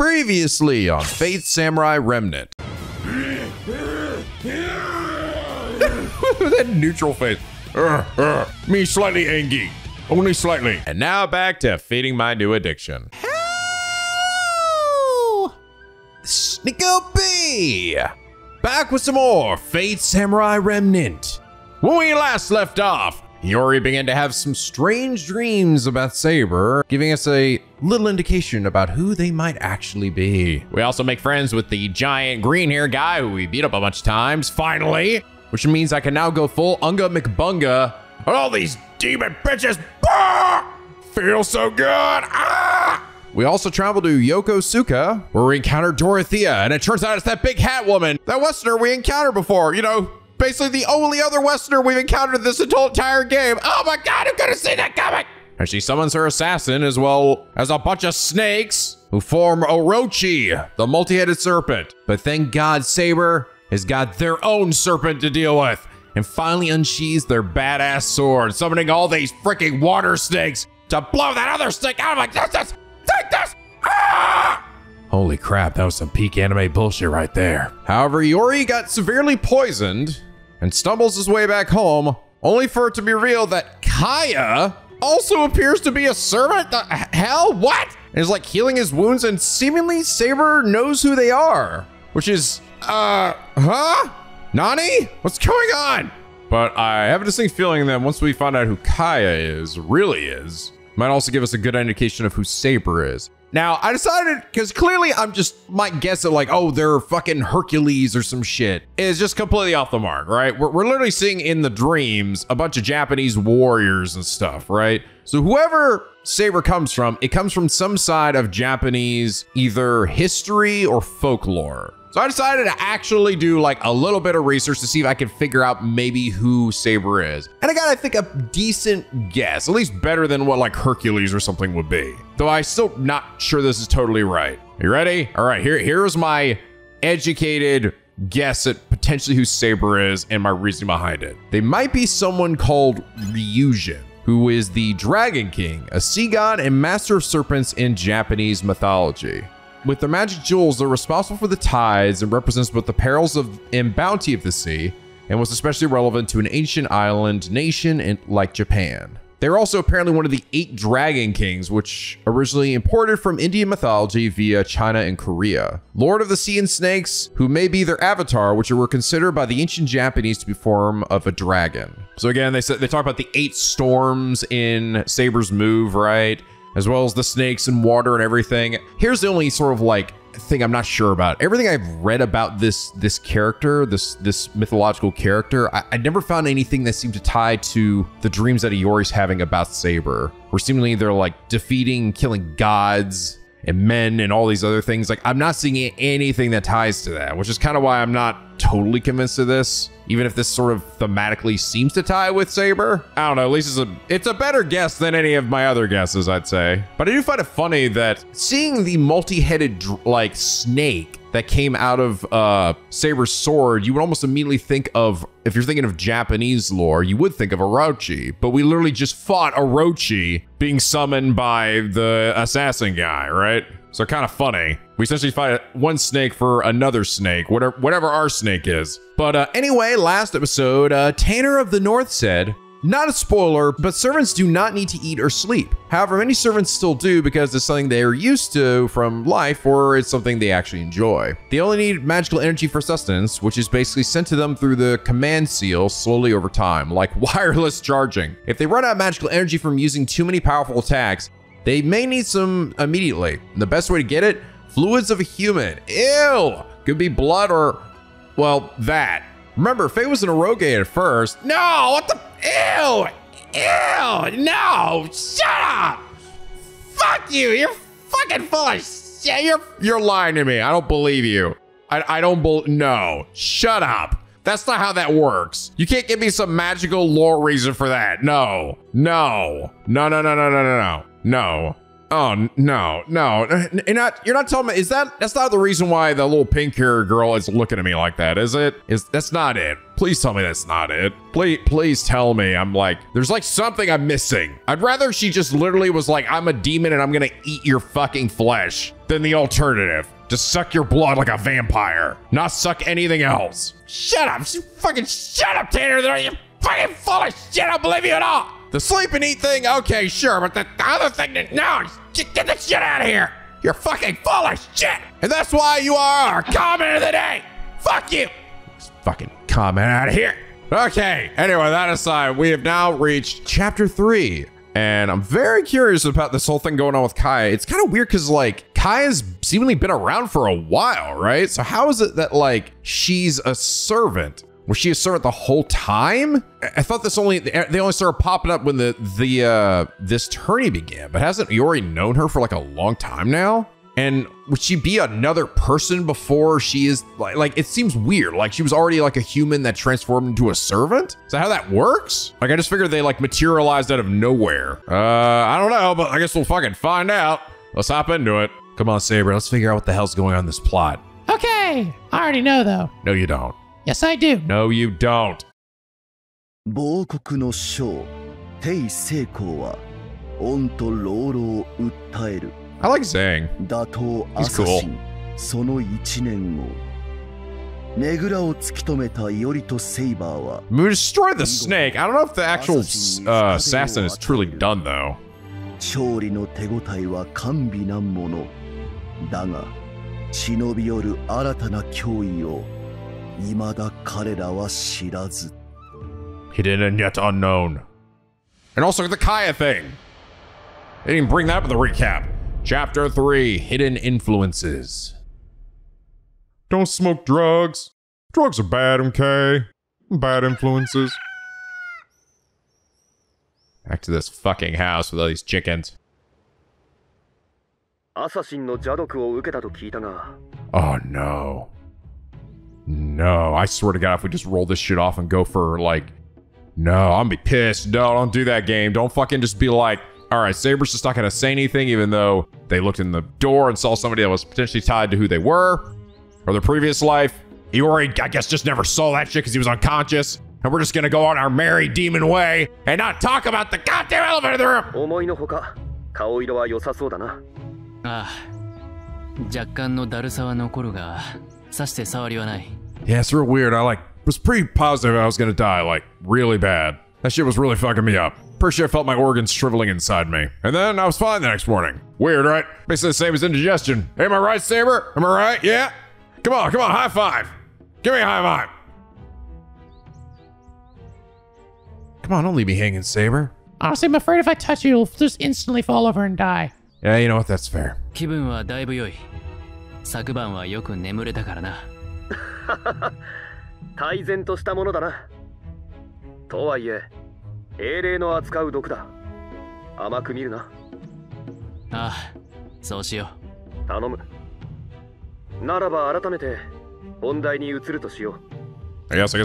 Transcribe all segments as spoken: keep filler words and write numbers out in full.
Previously on Fate/Samurai Remnant. That neutral face. Uh, uh, me slightly angry. Only slightly. And now back to feeding my new addiction. Hello! Snicko B! Back with some more Fate/Samurai Remnant. When we last left off, Iori began to have some strange dreams about Saber, giving us a little indication about who they might actually be. We also make friends with the giant green hair guy who we beat up a bunch of times, finally, which means I can now go full Unga McBunga on all these demon bitches. Ah! Feels so good. Ah! We also travel to Yokosuka, where we encounter Dorothea, and it turns out it's that big hat woman, that Westerner we encountered before, you know, basically the only other Westerner we've encountered this entire game. Oh my God, I'm gonna see that coming. And she summons her assassin as well as a bunch of snakes who form Orochi, the multi-headed serpent. But thank God Saber has got their own serpent to deal with and finally unsheathes their badass sword, summoning all these freaking water snakes to blow that other snake out. I'm like, this, this, take this, ah! Holy crap, that was some peak anime bullshit right there. However, Iori got severely poisoned and stumbles his way back home, only for it to be revealed that Kaya also appears to be a servant? The hell, what? And is like healing his wounds, and seemingly Saber knows who they are, which is, uh, huh? Nani? What's going on? But I have a distinct feeling that once we find out who Kaya is, really is, might also give us a good indication of who Saber is. Now, I decided, because clearly I'm just might guess at like, oh, they're fucking Hercules or some shit. It's just completely off the mark, right? We're, we're literally seeing in the dreams a bunch of Japanese warriors and stuff, right? So whoever Saber comes from, it comes from some side of Japanese either history or folklore. So I decided to actually do like a little bit of research to see if I could figure out maybe who Saber is. And I got, I think, a decent guess, at least better than what like Hercules or something would be. Though I'm still not sure this is totally right. You ready? All right, here, here's my educated guess at potentially who Saber is and my reasoning behind it. They might be someone called Ryujin, who is the Dragon King, a sea god and master of serpents in Japanese mythology. With their magic jewels, they're responsible for the tides and represents both the perils of and bounty of the sea, and was especially relevant to an ancient island nation in, like Japan. They're also apparently one of the eight Dragon Kings, which originally imported from Indian mythology via China and Korea. Lord of the Sea and Snakes, who may be their avatar, which were considered by the ancient Japanese to be form of a dragon. So again, they said they talk about the eight storms in Saber's move, right? As well as the snakes and water and everything. Here's the only sort of like thing I'm not sure about. Everything I've read about this this character, this this mythological character, I, I never found anything that seemed to tie to the dreams that Iori's having about Saber, where seemingly they're like defeating, killing gods and men and all these other things. Like, I'm not seeing anything that ties to that, which is kind of why I'm not totally convinced of this, even if this sort of thematically seems to tie with Saber. I don't know, at least it's a, it's a better guess than any of my other guesses, I'd say. But I do find it funny that seeing the multi-headed, like, snake that came out of uh, Saber's sword, you would almost immediately think of, if you're thinking of Japanese lore, you would think of Orochi, but we literally just fought Orochi being summoned by the assassin guy, right? So kind of funny. We essentially fight one snake for another snake, whatever, whatever our snake is. But uh, anyway, last episode, uh, Tanner of the North said, not a spoiler, but servants do not need to eat or sleep. However, many servants still do because it's something they are used to from life, or it's something they actually enjoy. They only need magical energy for sustenance, which is basically sent to them through the command seal slowly over time, like wireless charging. If they run out of magical energy from using too many powerful attacks, they may need some immediately. And the best way to get it, fluids of a human. Ew, could be blood or, well, that. Remember, Faye was an eroge at first. No, what the, ew, ew, no, shut up. Fuck you, you're fucking full of shit. You're, you're lying to me, I don't believe you. I, I don't believe, no, shut up. That's not how that works. You can't give me some magical lore reason for that. No, no, no, no, no, no, no, no, no. No, Oh, no, no, you're not, you're not telling me, is that, that's not the reason why the little pink haired girl is looking at me like that, is it? Is, that's not it. Please tell me that's not it. Please, please tell me. I'm like, there's like something I'm missing. I'd rather she just literally was like, I'm a demon and I'm gonna eat your fucking flesh than the alternative. Just suck your blood like a vampire, not suck anything else. Shut up, fucking shut up, Tanner. You're fucking full of shit, I don't believe you at all. The sleep and eat thing, okay, sure, but the other thing, no, get, get the shit out of here. You're fucking full of shit. And that's why you are our comment of the day. Fuck you. Just fucking comment out of here. Okay, anyway, that aside, we have now reached chapter three. And I'm very curious about this whole thing going on with Kaya. It's kind of weird because like Kaya's seemingly been around for a while, right? So how is it that like she's a servant? Was she a servant the whole time? I thought this only, they only started popping up when the, the uh, this tourney began, but hasn't Iori known her for like a long time now? And would she be another person before she is like, like, it seems weird. Like she was already like a human that transformed into a servant. Is that how that works? Like, I just figured they like materialized out of nowhere. Uh, I don't know, but I guess we'll fucking find out. Let's hop into it. Come on, Saber, let's figure out what the hell's going on in this plot. Okay, I already know though. No, you don't. Yes, I do. No, you don't. I like saying. He's cool. We destroyed the snake. I don't know if the actual uh, assassin is truly done, though. Hidden and yet unknown. And also the Kaya thing. They didn't bring that up in the recap. Chapter three, Hidden Influences. Don't smoke drugs. Drugs are bad, okay? Bad influences. Back to this fucking house with all these chickens. Oh no. No, I swear to God, if we just roll this shit off and go for like, no, I'm gonna be pissed. No, don't do that, game. Don't fucking just be like, all right, Saber's just not gonna say anything, even though they looked in the door and saw somebody that was potentially tied to who they were or their previous life. Iori, I guess, just never saw that shit because he was unconscious. And we're just gonna go on our merry demon way and not talk about the goddamn elevator in the room. Ah, yeah, it's real weird. I like was pretty positive I was gonna die, like really bad. That shit was really fucking me up. Pretty sure I felt my organs shriveling inside me. And then I was fine the next morning. Weird, right? Basically the same as indigestion. Hey, am I right, Saber? Am I right? Yeah? Come on, come on, high five. Give me a high five. Come on, don't leave me hanging, Saber. Honestly, I'm afraid if I touch you, you'll just instantly fall over and die. Yeah, you know what? That's fair. I guess, I guess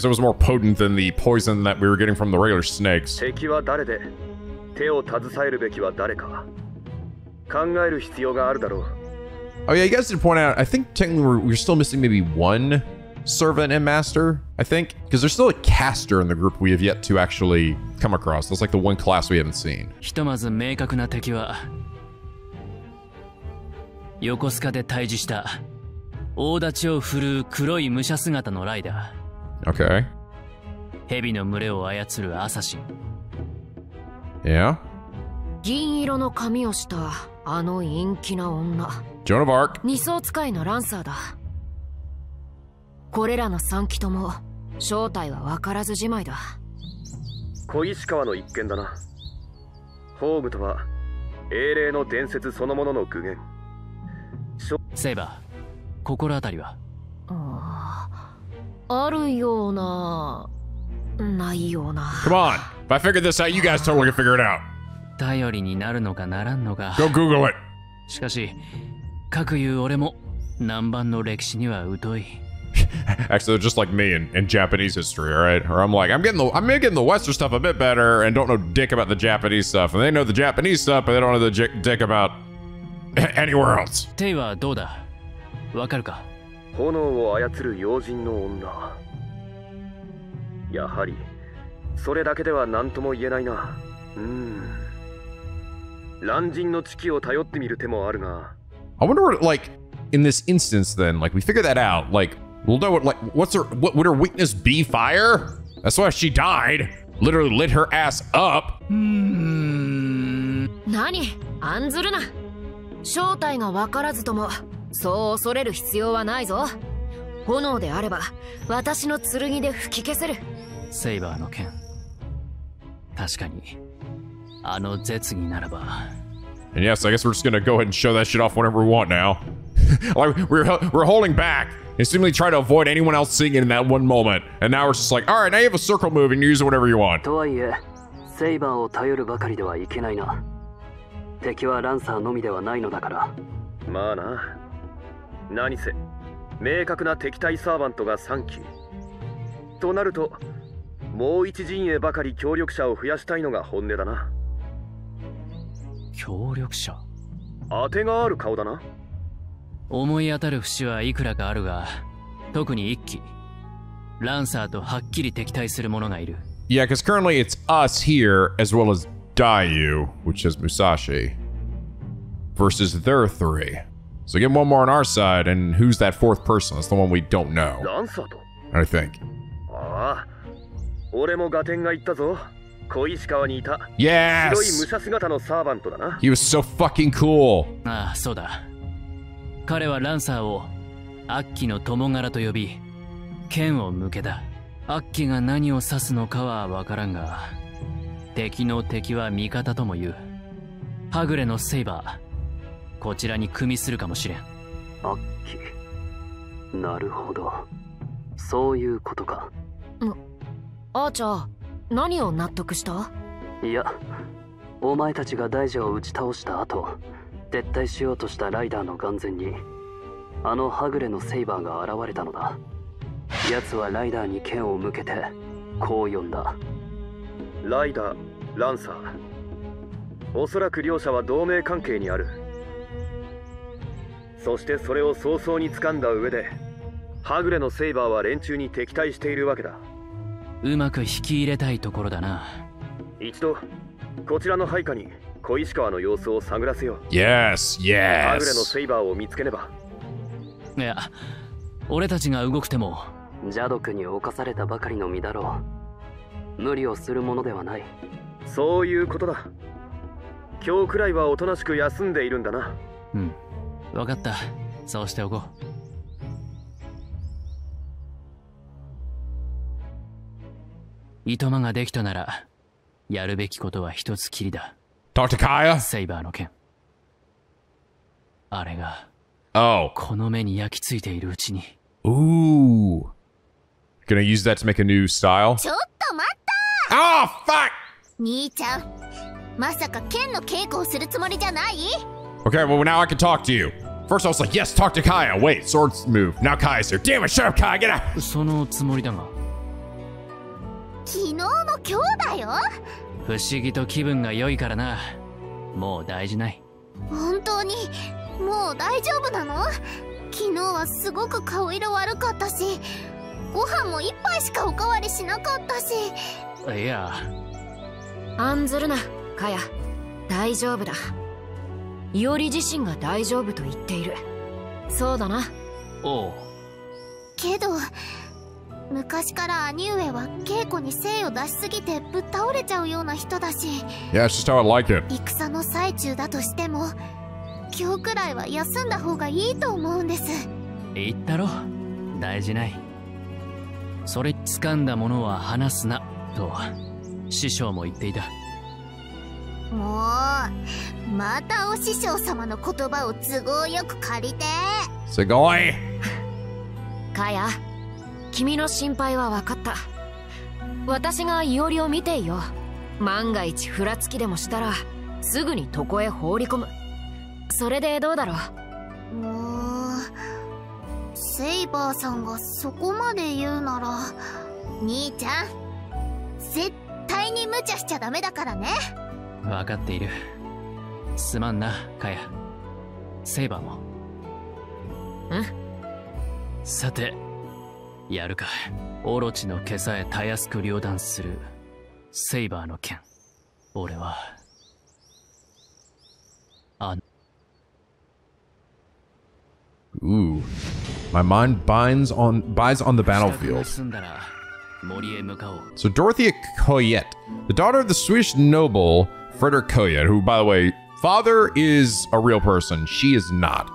it was more potent than the poison that we were getting from the regular snakes. Oh yeah, you guys did point out, I think technically we're, we're still missing maybe one servant and master, I think, because there's still a caster in the group we have yet to actually come across. That's like the one class we haven't seen. Okay. Yeah. Joan of Arc. Come on. If I figured this out, you guys totally can figure it out. Go Google it. Actually, they're just like me in, in Japanese history, all right? Or I'm like, I'm getting the I'm getting the Western stuff a bit better and don't know dick about the Japanese stuff. And they know the Japanese stuff, but they don't know the dick about anywhere else. Tei wa dou da? Wakaru ka? Hono wo ayatsuru youjin no onna. Yahari, sore dake de wa nan to mo ienai na. Hmm. Ranjin no tsuki wo tayotte miru te mo aru na. I wonder what, like, in this instance, then, like, we figure that out. Like, we'll know what, like, what's her, what would her weakness be? Fire? That's why she died. Literally lit her ass up. Hmm. Nani? Anzuru na. Shōtai ga wakarazu tomo, sou osoreru hitsuyou wa nai zo. Hono de areba, watashi no tsurugi de fukikeseru. Saber no ken. Tashikani. Ano zetsugi naraba. And yes, I guess we're just gonna go ahead and show that shit off whenever we want now. Like, we're we're holding back and seemingly try to avoid anyone else seeing it in that one moment. And now we're just like, all right, now you have a circle move and you use it whenever you want. Yeah, because currently it's us here as well as Dayu, which is Musashi, versus their three. So get one more on our side, and who's that fourth person? That's the one we don't know, I think. Yes! He was so fucking cool. Ah, so da. Kare wa Lancer wo Akki no tomogara to yobi, ken wo mukeda. Akki ga nani wo sasu no ka wa wakaran ga, teki no teki wa mikata to mo iu. Hagure no saber, kochira ni kumi suru kamoshiren. Akki. Naruhodo. Sou iu koto ka. Acha. 何を納得した？いや、お前たちが大蛇を打ち倒した後、撤退しようとしたライダーの眼前にあのはぐれのセイバーが現れたのだ。奴はライダーに剣を向けてこう呼んだ。ライダー、ランサー。おそらく両者は同盟関係にある。そしてそれを早々に掴んだ上で、はぐれのセイバーは連中に敵対しているわけだ。 うまく引き入れたいところだな。一度こちらの配下に小石川の様子を探らせよう。Yes, yes。ハグレのセイバーを見つければ。いや、俺たちが動くても邪毒に侵されたばかりの身だろう。無理をするものではない。そういうことだ。今日くらいはおとなしく休んでいるんだな。うん。わかった。そうしておこう。 糸間ができたなら、やるべきことは一つきりだ。Doctor Kaya? セイバーの件。あれが、この目に焼き付いているうちに。Ooh. Gonna use that to make a new style? ちょっと待った！ Oh, fuck! 兄ちゃん、まさか剣の稽古をするつもりじゃない？ Okay, well now I can talk to you. First I was like, yes, talk to Kaya. Wait, swords move. Now Kaya's here. Damn it, shut up, Kaya, get out! そのつもりだが。 昨日も今日だよ。不思議と気分が良いからな。もう大事ない。本当にもう大丈夫なの？昨日はすごく顔色悪かったし、ご飯も一杯しかおかわりしなかったし。いや。案ずるな、カヤ。大丈夫だ。イオリ自身が大丈夫と言っている。そうだな。おう。けど。 昔から兄上は稽古に精を出しすぎてぶっ倒れちゃうような人だし。Yeah, it's just how I like it. 戦の最中だとしても、今日くらいは休んだ方がいいと思うんです。言ったろ。大事ない。それ掴んだものは離すなと師匠も言っていた。もう、またお師匠様の言葉を都合よく借りて。すごい。かや。 君の心配は分かった。私がイオリを見ていよう。万が一ふらつきでもしたらすぐに床へ放り込む。それでどうだろう。もうセイバーさんがそこまで言うなら、兄ちゃん絶対に無茶しちゃダメだからね。分かっている。すまんな、カヤ。セイバーも。ん？さて、やるか。オロチの毛さえたやすく両断するセイバーの剣。俺はあの Ooh, my mind binds on buys on the battlefield. So Dorothea Coyett, the daughter of the Swedish noble Frederick Coyett, who, by the way, father is a real person. She is not.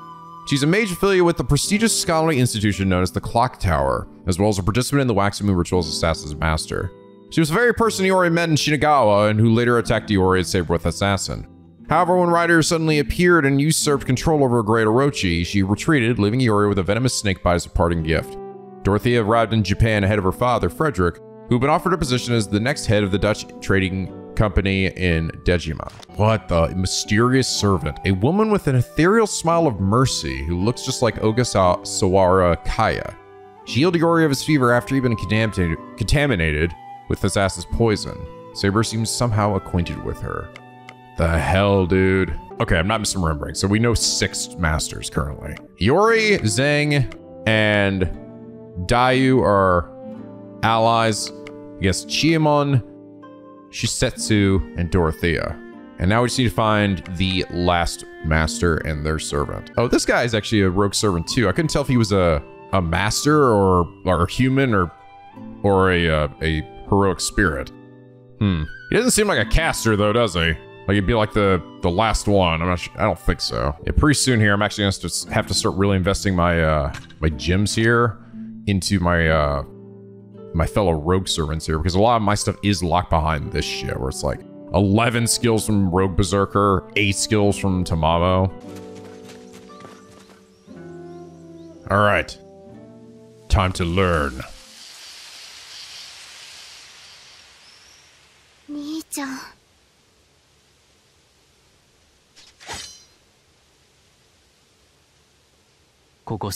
She's a mage affiliate with the prestigious scholarly institution known as the Clock Tower, as well as a participant in the Waxamu rituals as Assassin's master. She was the very person Iori met in Shinagawa, and who later attacked Iori at Saberworth Assassin. However, when Ryder suddenly appeared and usurped control over Great Orochi, she retreated, leaving Iori with a venomous snake bite as a parting gift. Dorothea arrived in Japan ahead of her father, Frederick, who had been offered a position as the next head of the Dutch trading company in Dejima. What the mysterious servant, a woman with an ethereal smile of mercy who looks just like Ogasawara Kaya. She healed Iori of his fever after he'd been contaminated with Assassin's poison. Saber seems somehow acquainted with her. The hell, dude? Okay, I'm not misremembering. So we know six masters currently. Iori, Zeng, and Dayu are allies. I guess Chiyomon, Shisetsu, and Dorothea. And now we just need to find the last master and their servant. Oh, this guy is actually a rogue servant too. I couldn't tell if he was a a master or or human or or a a, a heroic spirit. Hmm. He doesn't seem like a caster though, does he? Like it'd be like the the last one. I'm not sure. I don't think so. Yeah, pretty soon here, I'm actually gonna have to, have to start really investing my uh my gems here into my uh my fellow rogue servants here, because a lot of my stuff is locked behind this shit where it's like eleven skills from Rogue Berserker, eight skills from Tamamo. All right, time to learn. Nii-chan. I'll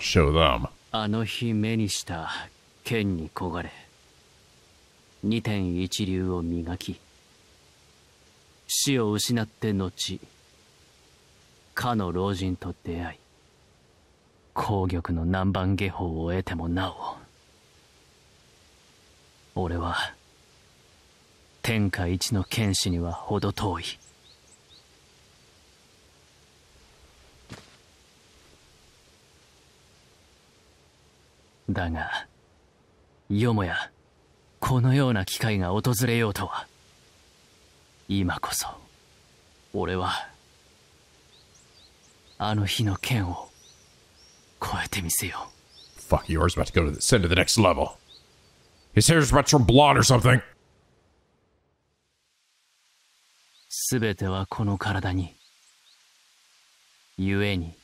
show them. あの日目にした剣に焦がれ Niten Ichiryuを磨き、死を失って後、かの老人と出会い、攻玉の南蛮下法を得てもなお、俺は天下一の剣士にはほど遠い。だが、よもや。 このような機会が訪れようとは今こそ俺はあの日の剣を超えてみせよう Fuck, Iori's about to go to the, send to the next level. His hair's about to turn blonde or something. 全てはこの体に故に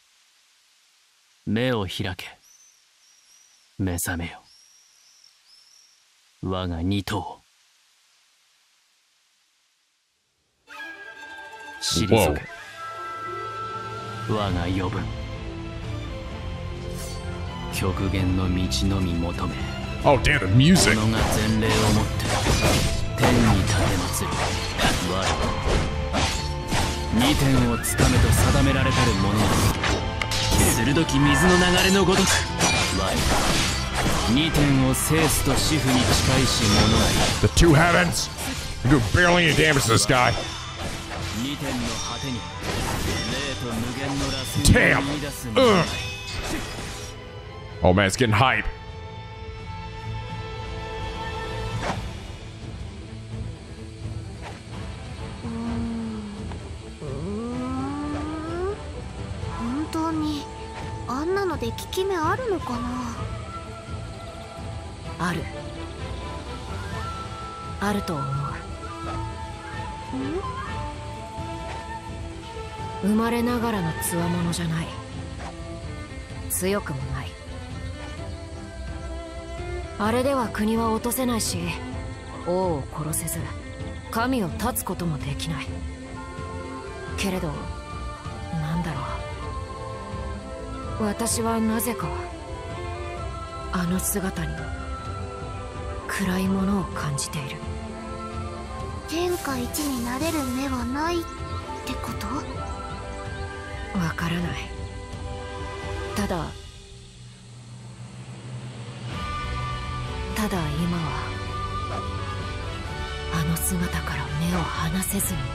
目を開け目覚めよ 我が二頭退け我が余分極限の道のみ求めおのが前例をもって天に立てまつる我二点をつかめと定められたるもの鋭き水の流れのごとく我 The two heavens! You do barely any damage to this guy. Damn! Ugh. Oh man, it's getting hype. I あれでは国は落とせないし、王を殺せず神を断つこともできない。けれど、なんだろう。私はなぜかあの姿に暗いものを感じている。天下一になれる目はないってこと？わからない。ただ。 ただ今はあの姿から目を離せずにいる。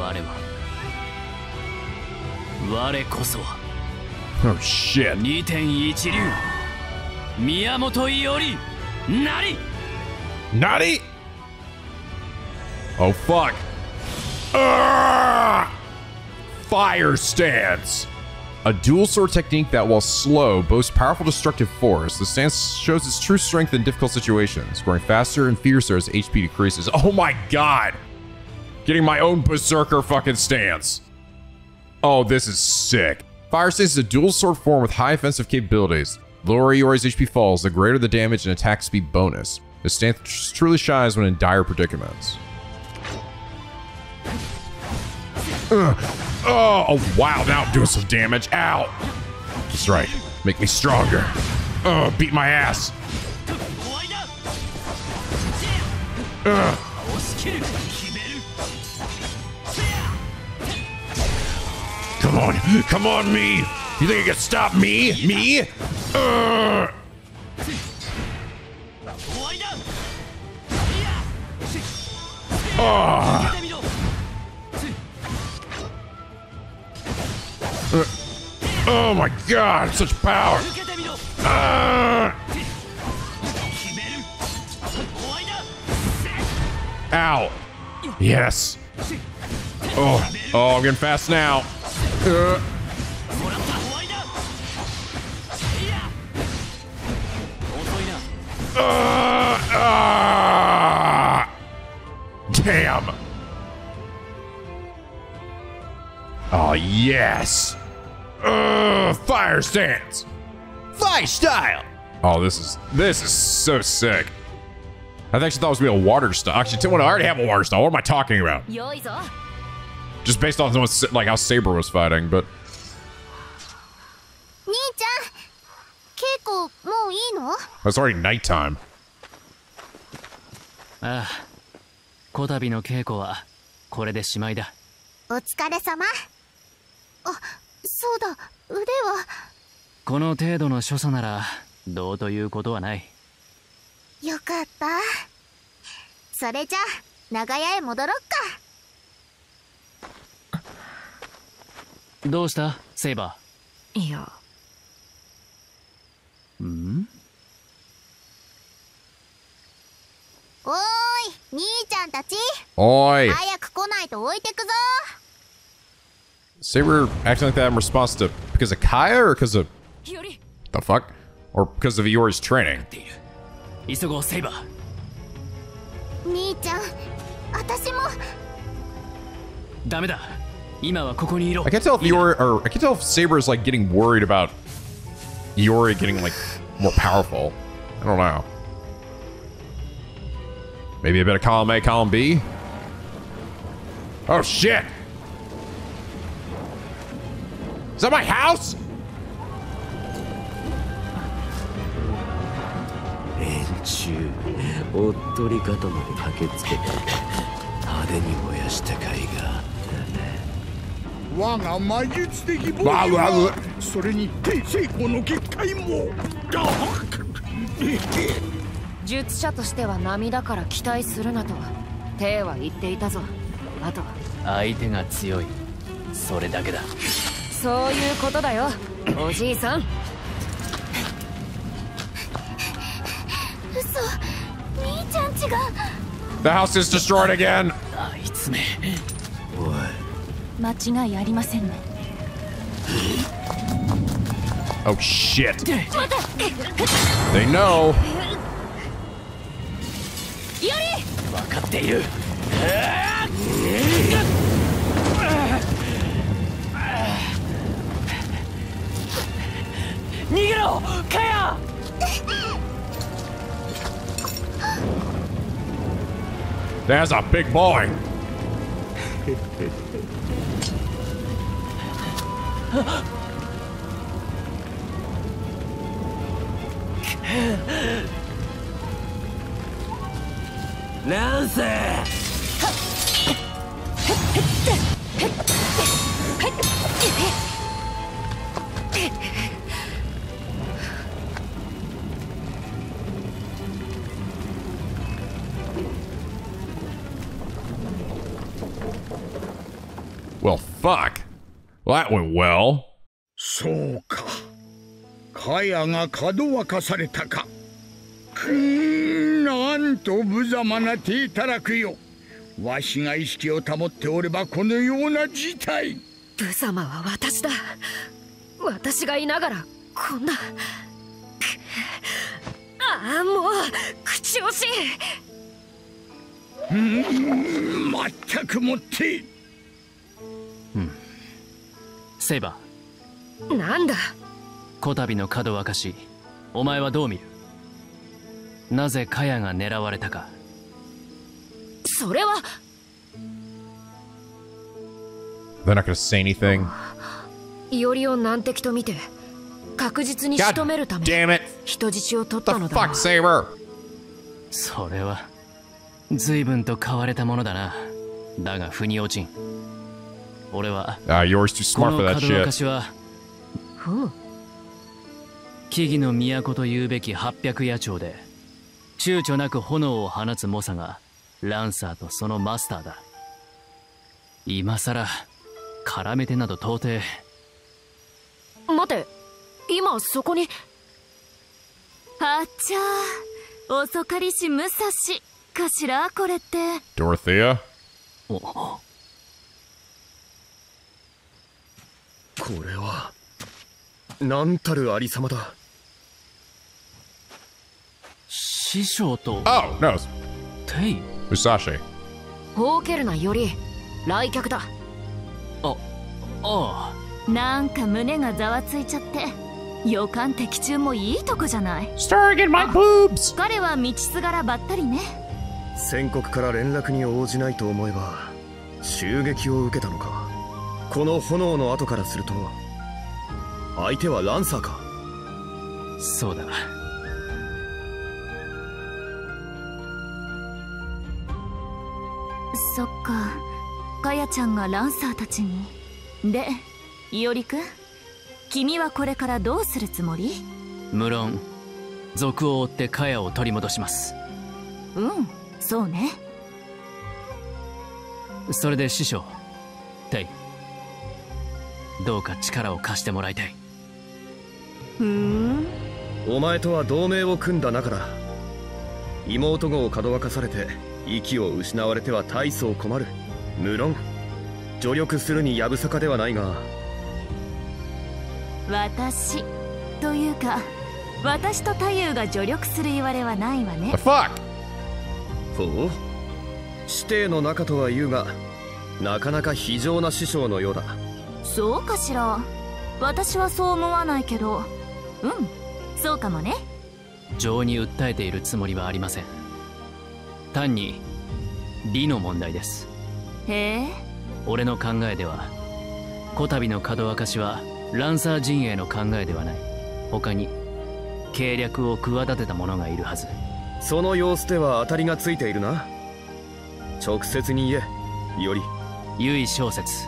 我は我こそは Oh shit. 二天一流宮本伊織なりなり Oh fuck. Urgh! Fire stance. A dual sword technique that, while slow, boasts powerful destructive force. The stance shows its true strength in difficult situations, growing faster and fiercer as H P decreases. Oh my god! Getting my own berserker fucking stance. Oh, this is sick. Fire stance is a dual sword form with high offensive capabilities. The lower Iori's H P falls, the greater the damage and attack speed bonus. The stance truly shines when in dire predicaments. Ugh. Oh, oh, wow, now I'm doing some damage. Ow! That's right. Make me stronger. Oh, beat my ass. Ugh. Come on. Come on, me. You think you can stop me? Me? Ugh. Oh. Uh, oh my god, such power! Uh, ow! Yes! Oh, oh, I'm getting fast now! Uh, uh, uh, damn! Oh, yes! Uh, fire stance! Fire style! Oh, this is this is so sick. I actually thought it was going to be a water style. Actually, I already have a water style. What am I talking about? Just based on like how Saber was fighting, but... It's already nighttime. Ah, kotabi no keiko wa kore de shimai da. Otsukaresama. Oh. そうだ、腕はこの程度の所作ならどうということはない。よかった。それじゃ長屋へ戻ろっか。どうしたセイバー。いや。うん？おーい、兄ちゃんたち。おーい。早く来ないと置いてくぞ。 Say we're acting like that in response to because of Kaya or because of the fuck or because of Iori's training. I can't tell if Iori or I can't tell if Saber is like getting worried about Iori getting like more powerful. I don't know. Maybe a bit of column A, column B. Oh shit. Is that my house?そういうことだよ、おじいさん。嘘、兄ちゃんちが。The house is destroyed again. あいつめ。おい。間違いありませんね。Oh shit. They know. より。わかっている。 What Nigero! Kaya! There's a big boy! Well, fuck. Well, that went well. So ka. Kaya ga kadowakasareta ka. Nan to buzama na te itaraku yo. Washi ga ishiki o tamotte oreba kono you na jitai. Buzama wa watashi da. Watashi ga inagara konna. Ah, mou kuchioshi. Mattaku motte. Hmm. Saber. なんだ。こたびの角沸かし、お前はどう見る？なぜカヤが狙われたか。それは。They're not gonna say anything. イオリを難敵と見て、確実に仕留めるため、人質を取ったのだ。The fuck, Saber. それは随分と買われたものだな。だが腑に落ちん。俺は。Ah, you're too smart for that shit. 木々の都というべきはっぴゃく野鳥で躊躇なく炎を放つ猛者がランサーとそのマスターだ今さら絡めてなど到底待て今そこにあちゃ遅かりし武蔵かしらこれって Dorothea これは なんたるありさまだ。師匠と。Oh, no. Tay. Musashi. ほうけるなより来客だ。あ、ああ。なんか胸がざわついちゃって。予感的中もいいとこじゃない。Staring in my boobs. 彼は道すがらばったりね。宣告から連絡に応じないと思えば襲撃を受けたのか。この炎の後からすると。 相手はランサーか。そうだ。そっか。カヤちゃんがランサーたちに。で、イオリ君、君はこれからどうするつもり？無論、賊を追ってカヤを取り戻します。うん、そうね。それで師匠、テイ、どうか力を貸してもらいたい。 ふん。お前とは同盟を組んだ中だ。妹子をかどわかされて息を失われては大層困る。無論助力するにやぶさかではないが、私というか私と太夫が助力するいわれはないわね。ほう、師弟の仲とは言うがなかなか非情な師匠のようだ。そうかしら。私はそう思わないけど。 うん、そうかもね。情に訴えているつもりはありません。単に理の問題です。へえ。俺の考えではこたびの角沸かしはランサー陣営の考えではない。他に計略を企てた者がいるはず。その様子では当たりがついているな。直接に言え、より。唯小説、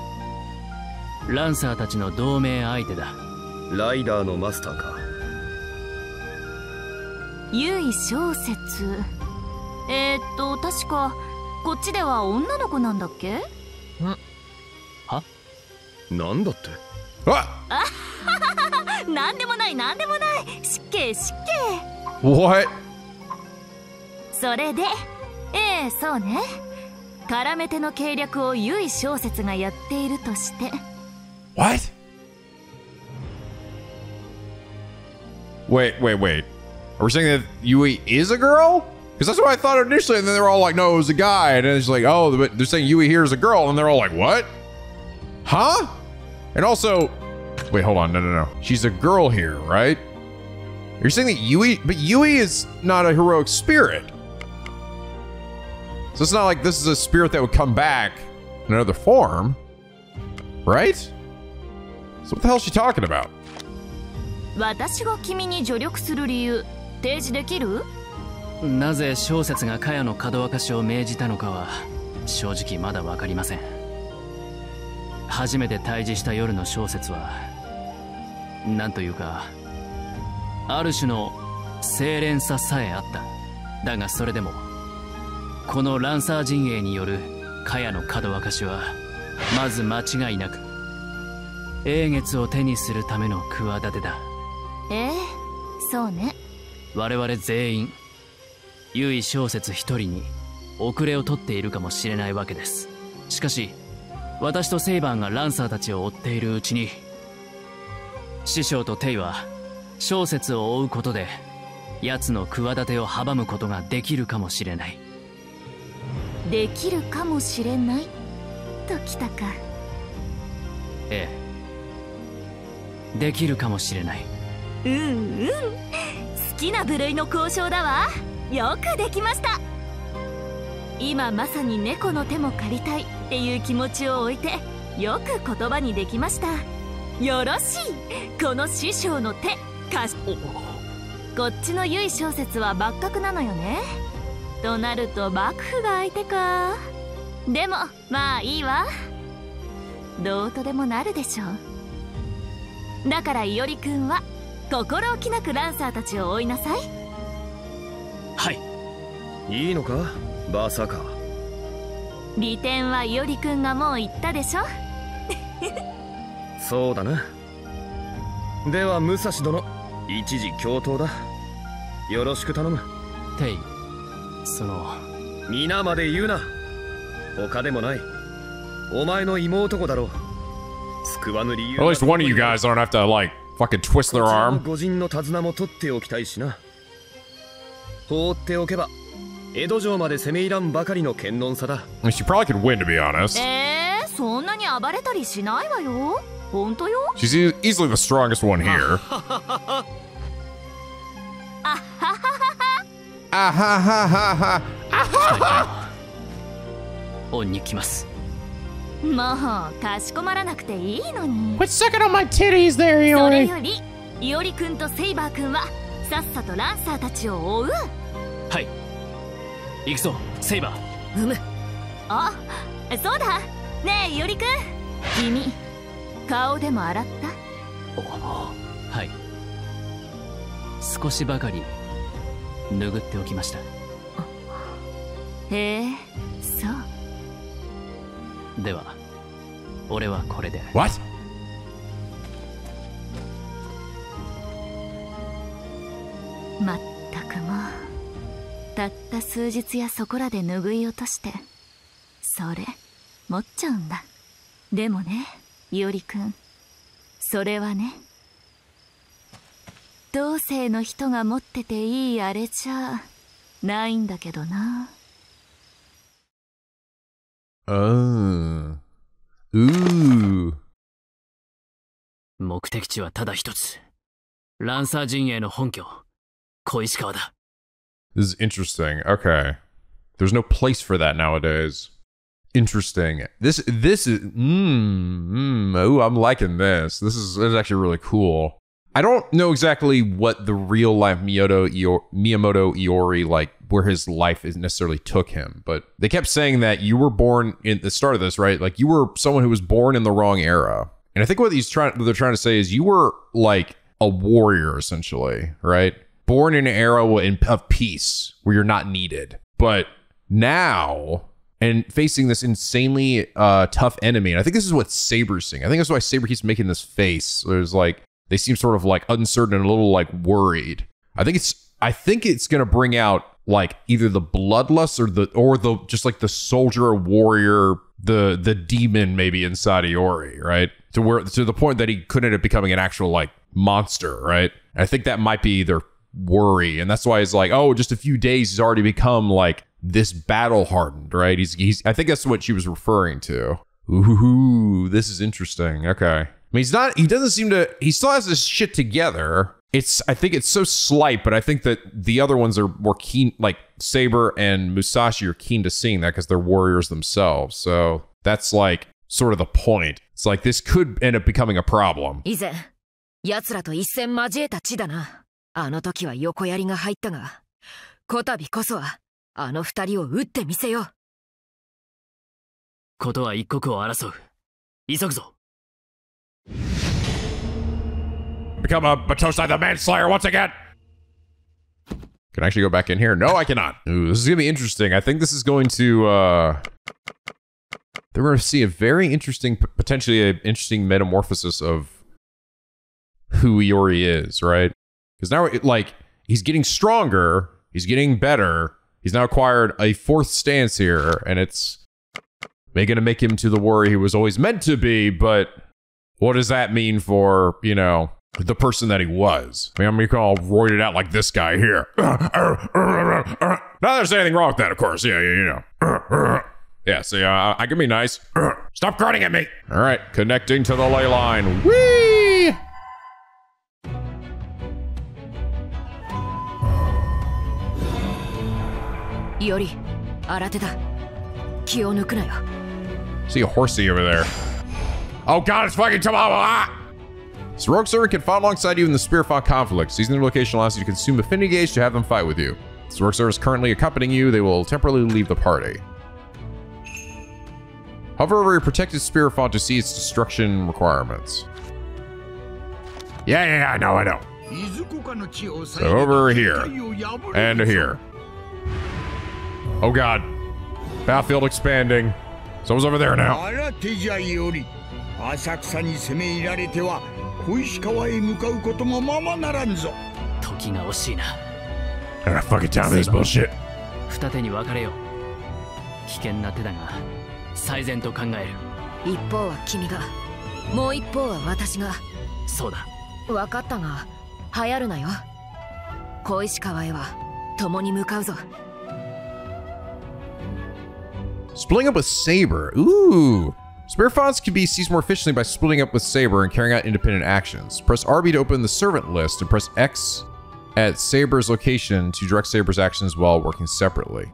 ランサーたちの同盟相手だ。ライダーのマスターか。優位小説。えー、っと確かこっちでは女の子なんだっけ？ん？は？なんだって？あっ！なんでもない、なんでもない。失敬、失敬。おい。それで、ええ、そうね。絡めての計略を優位小説がやっているとして。 What? Wait, wait, wait. Are we saying that Yui is a girl? Because that's what I thought initially, and then they're all like, no, it was a guy. And then it's like, oh, but they're saying Yui here is a girl, and they're all like, what? Huh? And also, wait, hold on, no, no, no. She's a girl here, right? You're saying that Yui, but Yui is not a heroic spirit. So it's not like this is a spirit that would come back in another form, right? So what the hell is she talking about? Or at least one of you guys don't have to like fucking twist their arm. She probably could win, to be honest. She's e easily the strongest one here. Ah ha ha ha ha. Quit sucking on my titties there, Iori. Iori-kun. Saber. Oh, so da. Ne, Yori-kun. Kimi, kao demo aratta? Oh, hai. Skoshi bakari nugutte okimashita. Eh, so. Dewa, ore wa kore de. What? Mattaku mo. たった数日やそこらで拭い落としてそれ持っちゃうんだでもねいおりくんそれはね同性の人が持ってていいあれじゃないんだけどなあうう目的地はただ一つランサー陣営の本拠小石川だ This is interesting. Okay. There's no place for that nowadays. Interesting. This, this is, mmm, mmm, ooh, I'm liking this. This is, this is actually really cool. I don't know exactly what the real life Miyamoto Iori, Miyamoto Iori, like, where his life is necessarily took him, but they kept saying that you were born in the start of this, right? Like, you were someone who was born in the wrong era. And I think what he's trying, what they're trying to say is you were, like, a warrior, essentially, right? Born in an era of peace where you're not needed. But now, and facing this insanely uh, tough enemy, and I think this is what Saber's seeing. I think that's why Saber keeps making this face. There's like, they seem sort of like uncertain and a little like worried. I think it's, I think it's gonna bring out like either the bloodlust or the, or the, just like the soldier warrior, the, the demon maybe inside Iori, right? To where, to the point that he couldn't end up becoming an actual like monster, right? And I think that might be their worry, and that's why he's like, oh, just a few days, he's already become like this battle hardened, right? He's, he's, I think that's what she was referring to. Ooh, this is interesting. Okay, I mean, he's not, he doesn't seem to, he still has this shit together, It's, I think it's so slight, but I think that the other ones are more keen, like Saber and Musashi are keen to seeing that because they're warriors themselves. So that's like sort of the point. It's like this could end up becoming a problem. Become a Batosai the Manslayer once again! Can I actually go back in here? No, I cannot. Ooh, this is gonna be interesting. I think this is going to, uh... They're gonna see a very interesting, potentially an interesting metamorphosis of who Iori is, right? Because now, it, like, he's getting stronger, he's getting better, he's now acquired a fourth stance here, and it's gonna make him to the warrior he was always meant to be, but what does that mean for, you know, the person that he was? I mean, I'm gonna call roided out like this guy here. Not there's anything wrong with that, of course. Yeah, yeah, you know. Yeah, see, uh, I can be nice. Stop grunting at me. All right, connecting to the ley line. Whee! Iori, arate da. Ki o nuku na yo. See a horsey over there. Oh God, it's fucking tomorrow. Ah! So Rogue Servant can fight alongside you in the Spear Fought conflict. Season location allows you to consume affinity gauge to have them fight with you. So Rogue Servant is currently accompanying you. They will temporarily leave the party. Hover over your protected Spear Fought to see its destruction requirements. Yeah, yeah, yeah, I know, I know. So over here. And here. Oh God. Battlefield expanding. Someone's over there now. I gotta fucking time this bullshit. Splitting up with Saber. Ooh. Spearfoughts can be seized more efficiently by splitting up with Saber and carrying out independent actions. Press R B to open the servant list and press X at Saber's location to direct Saber's actions while working separately.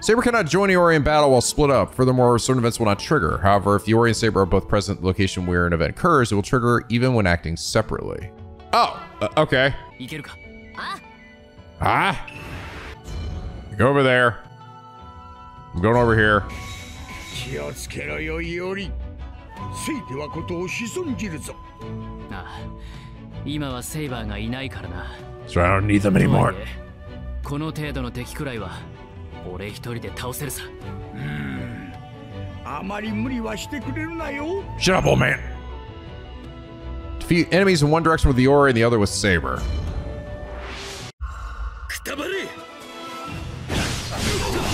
Saber cannot join Iori in battle while split up. Furthermore, certain events will not trigger. However, if Iori and Saber are both present at the location where an event occurs, it will trigger even when acting separately. Oh, uh, okay. Ah? Go over there. I'm going over here. So I don't need them anymore. Shut up, old man. Defeat enemies in one direction with Iori and the other with Saber.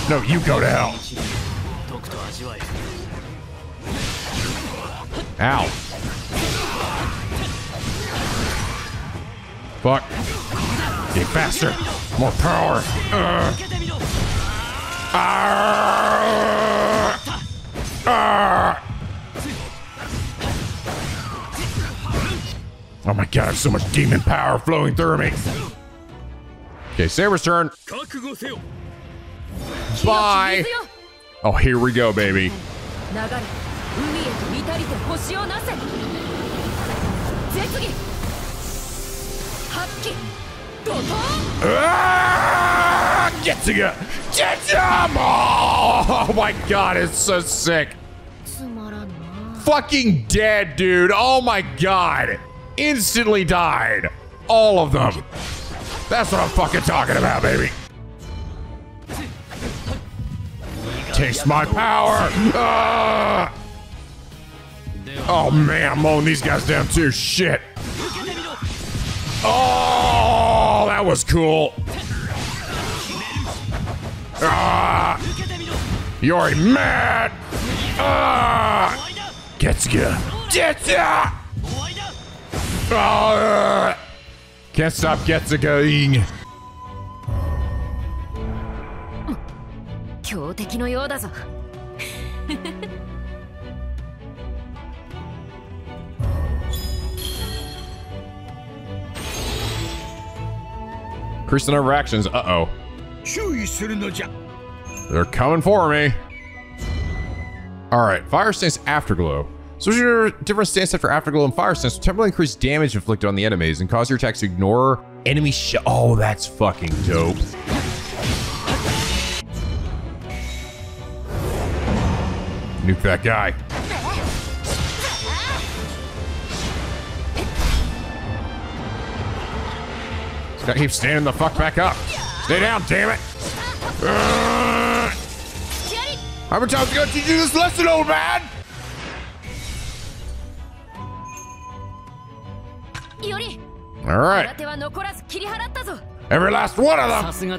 No, you go to hell. Ow. Fuck. Get faster. More power. Uh. Arr. Arr. Oh my God, I have so much demon power flowing through me. Okay, Saber's turn. Bye. Oh, here we go, baby. Ah, get to go. Get to him. Oh my God, it's so sick. Fucking dead, dude. Oh my God. Instantly died. All of them. That's what I'm fucking talking about, baby. Taste my power! Uh, oh man, I'm mowing these guys down too. Shit! Oh, that was cool. Uh, you're already mad. Uh, Getsuka, Getsuka! Uh, can't stop Getsuka-ing. Increased the number of actions. Uh-oh. They're coming for me. Alright, Fire Stance Afterglow. Switch your different stance after Afterglow and Fire Stance will temporarily increase damage inflicted on the enemies and cause your attacks to ignore enemy sh- Oh, that's fucking dope. Nuke that guy. Just gotta keep standing the fuck back up. Stay down, damn it. Uh, how many times are we gonna teach you this lesson, old man? All right. Every last one of them.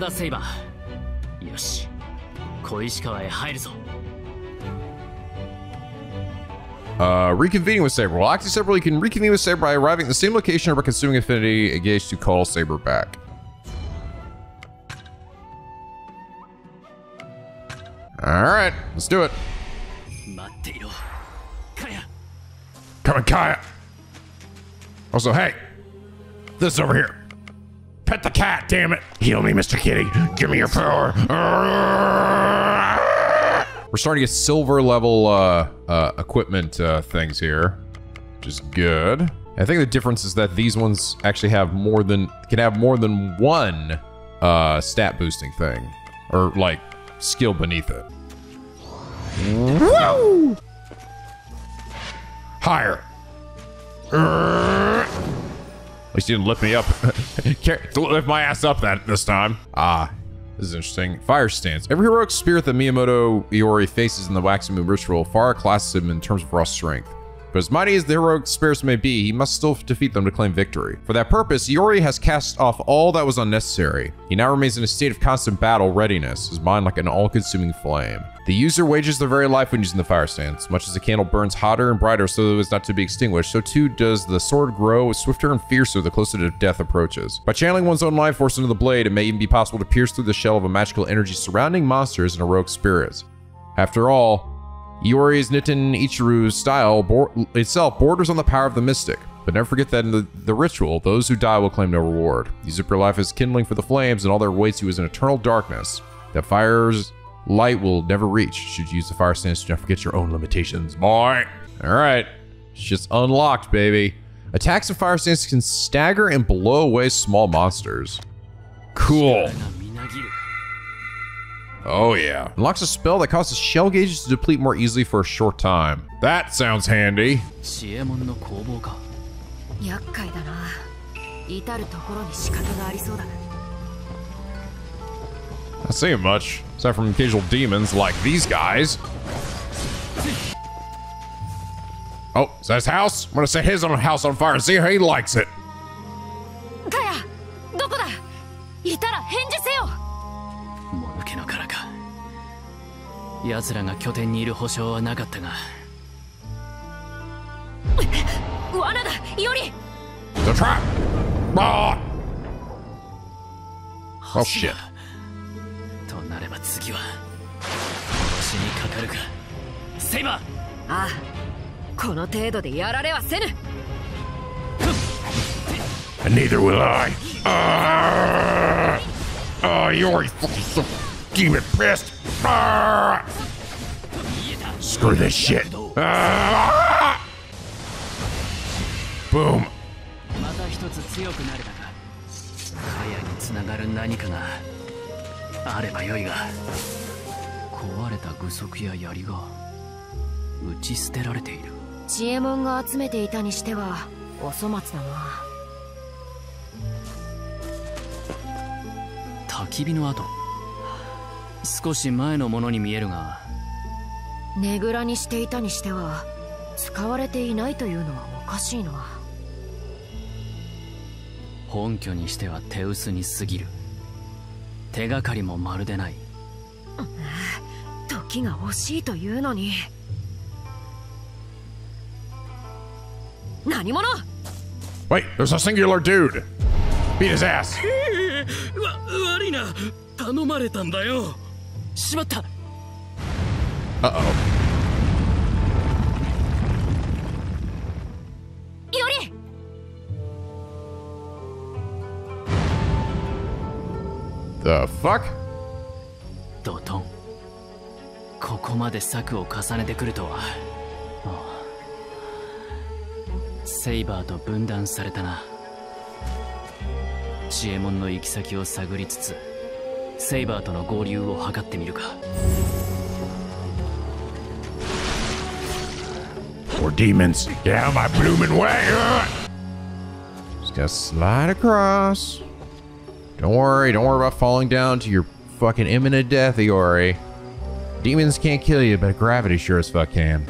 Uh, reconvening with Saber. While acting separately, you can reconvene with Saber by arriving at the same location or by consuming affinity engaged to call Saber back. Alright, let's do it. Come on, Kaya. Also, hey. This over here. Pet the cat, damn it. Heal me, Mister Kitty. Give me your power. We're starting to get silver level uh, uh, equipment uh, things here, which is good. I think the difference is that these ones actually have more than, can have more than one uh, stat boosting thing, or like skill beneath it. Woo! Higher. At least you didn't lift me up. Can't lift my ass up that this time. Ah. This is interesting. Fire Stance. Every heroic spirit that Miyamoto Iori faces in the Waxing Moon ritual far outclasses him in terms of raw strength. But as mighty as the heroic spirits may be, he must still defeat them to claim victory. For that purpose, Iori has cast off all that was unnecessary. He now remains in a state of constant battle readiness, his mind like an all-consuming flame. The user wages their very life when using the Fire Stance. Much as the candle burns hotter and brighter so that it's not to be extinguished, so too does the sword grow swifter and fiercer the closer to death approaches. By channeling one's own life force into the blade, it may even be possible to pierce through the shell of a magical energy surrounding monsters and heroic spirits. After all, Iori's Niten Ichiryu's style bo itself borders on the power of the mystic, but never forget that in the, the ritual, those who die will claim no reward. You zip your life as kindling for the flames, and all that awaits you is an eternal darkness that fire's light will never reach. Should you use the Fire Stance, do not forget your own limitations, boy. All right, it's just unlocked, baby. Attacks of Fire Stance can stagger and blow away small monsters. Cool. Oh yeah. Unlocks a spell that causes shell gauges to deplete more easily for a short time. That sounds handy. Not seeing much, aside from occasional demons like these guys. Oh, is that his house? I'm gonna set his own house on fire and see how he likes it. Kaya, the trap! Ah! Oh shit. And neither will I. Ah! Oh, you're fucking demon pissed. Ah! Screw this shit. Ah! Boom. Wait, there's a singular dude. Beat his ass. Uh-oh. The fuck? Doton. Koko made saku o kasanete kuru to wa. Saber to bundan sareta na. Chiemon no ikisaki o saguri tsutsu, Saber to no goryū o hakatte miru ka. Or demons. Get out of my bloomin' way! Just gotta slide across. Don't worry, don't worry about falling down to your fucking imminent death, Iori. Demons can't kill you, but gravity sure as fuck can.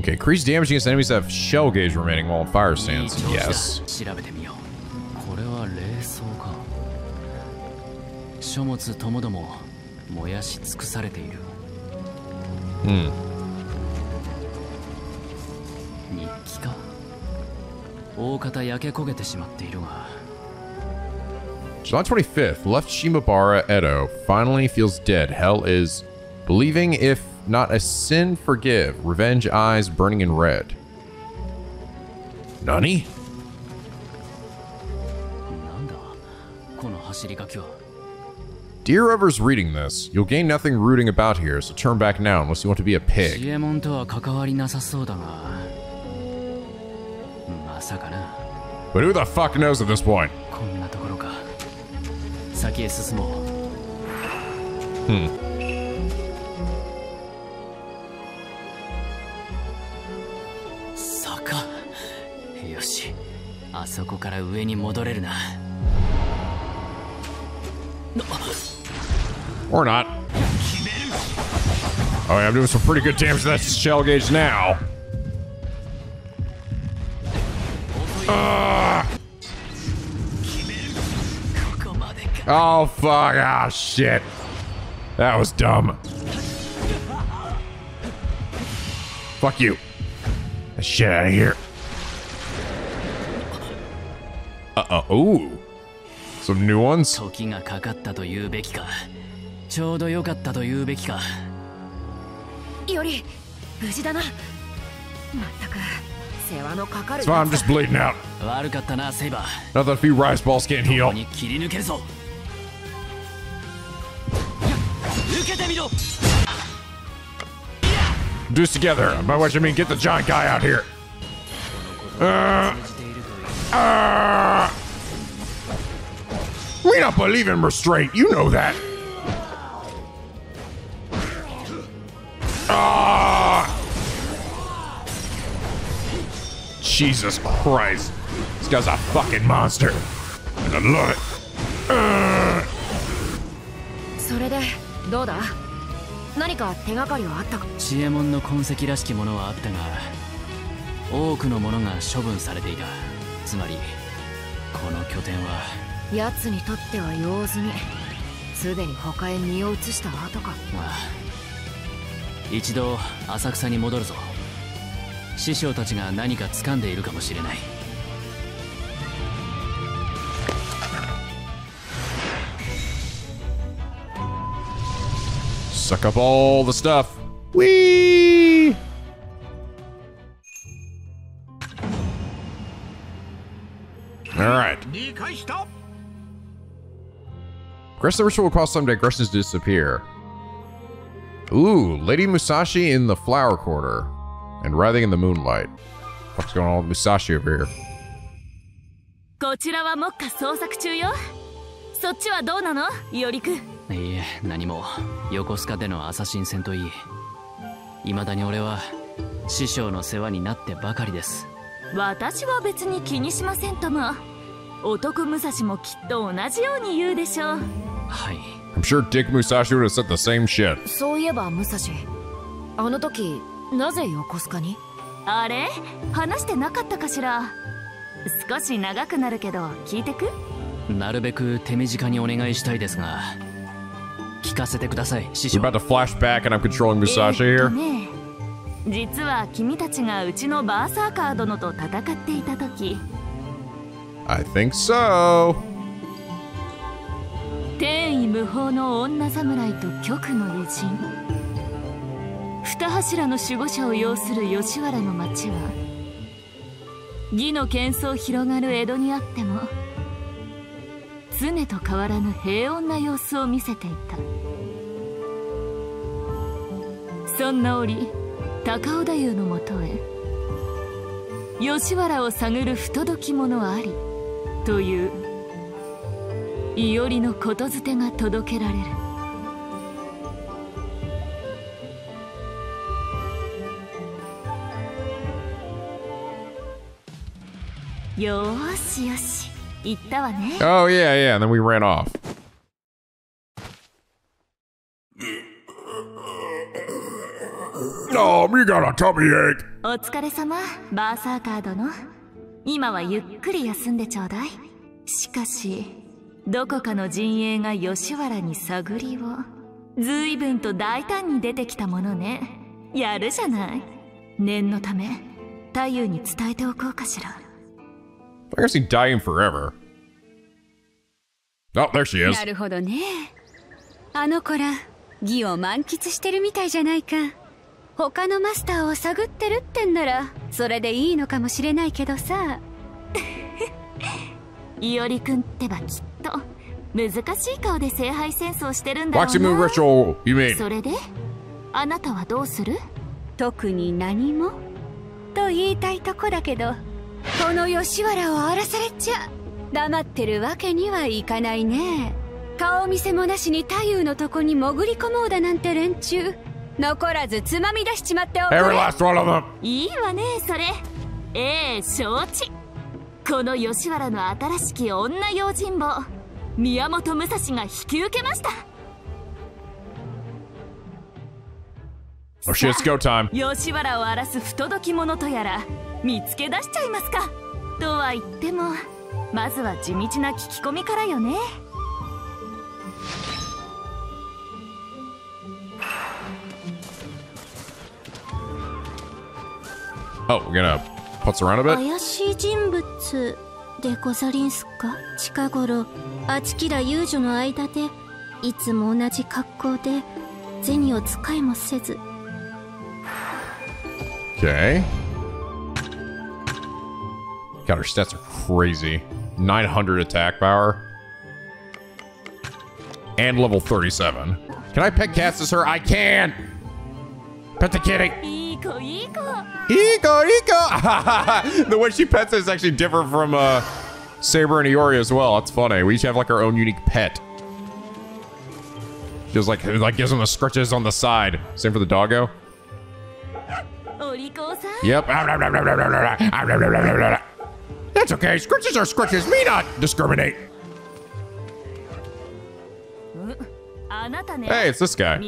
Okay, increase damage against enemies that have shell gauge remaining while on fire stance. Yes. Hmm. July twenty-fifth, left Shimabara, Edo. Finally feels dead. Hell is believing if not a sin, forgive. Revenge eyes burning in red. Nani? Dear whoever's reading this, you'll gain nothing rooting about here, so turn back now unless you want to be a pig. But who the fuck knows at this point? Hmm. Saka. Yoshi. Asoko kara ue ni modoreru na. Or not. Oh, yeah, I'm doing some pretty good damage to that shell gauge now. Uh. Oh fuck, ah oh, shit. That was dumb. Fuck you. Get the shit out of here. Uh oh. Ooh. Some new ones. It's fine, I'm just bleeding out. Not that a few rice balls can't heal. Do this together. By which I mean, get the giant guy out here. Uh, uh, we don't believe in restraint. You know that. Ah! Uh, Jesus Christ. This guy's a fucking monster. And I love it. Uh. Suck up all the stuff. Whee! All right. Progress the ritual will cause some digressions to disappear. Ooh, Lady Musashi in the Flower Quarter. And writhing in the moonlight. What's going on with Musashi over here? I'm sure Dick Musashi would have said the same shit. We're about to flash back and I'm controlling Musashi here. I think so. 二柱の守護者を擁する吉原の町は義の喧騒広がる江戸にあっても常と変わらぬ平穏な様子を見せていた。そんな折高尾太夫のもとへ吉原を探る不届き者ありという伊織のことづてが届けられる。よしよし、行ったわね。Oh yeah, yeah, and then we ran off. お疲れ様、バーサーカー殿。今はゆっくり休んでちょうだい。しかし、どこかの陣営が吉原に探りを。随分と大胆に出てきたものね。やるじゃない。念のため、太夫に伝えておこうかしら。I guess he's dying forever. Oh, there she is. なるほどね。あの子ら、義を満喫してるみたいじゃないか。他のマスターを探ってるってんなら、それでいいのかもしれないけどさ。伊織君ってばきっと難しい顔で聖杯戦争してるんだろうな。それで、あなたはどうする？特に何もと言いたいとこだけど。この吉原を荒らされちゃ黙ってるわけにはいかないね。顔見せもなしに太夫のとこに潜り込もうだなんて連中残らずつまみ出しちまっておくれ。いいわねそれ。ええ、承知。この吉原の新しき女用心棒宮本武蔵が引き受けました。Oh, shit, it's go time. 吉原を荒らす不届き者とやら見つけ出しちゃいますか。とは言ってもまずは地道な聞き込みからよね。Oh, we're gonna putz around a bit. 怪しい人物でござりんすか。近頃あちきら遊女の間でいつも同じ格好で銭を使いもせず。 Okay. God, her stats are crazy. nine hundred attack power. And level thirty-seven. Can I pet cats as her? I can! Pet the kitty! Iko, Iko! Iko, Iko! The way she pets it is actually different from uh, Saber and Iori as well. That's funny. We each have like our own unique pet. She was like, like gives them the scratches on the side. Same for the doggo. Yep. That's okay. Scratches are scratches. Me not discriminate. Hey, it's this guy.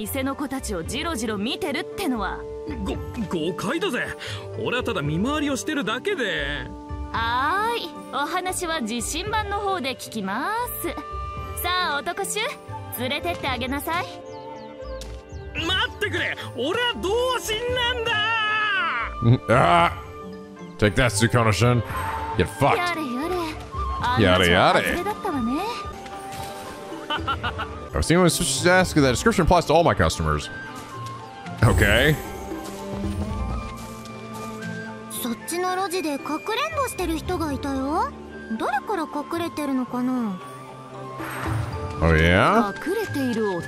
Ah, take that, Tsukona-shin. Get fucked. Yada yada. I've seen anyone switch his ask that description applies to all my customers. Okay. Oh yeah? This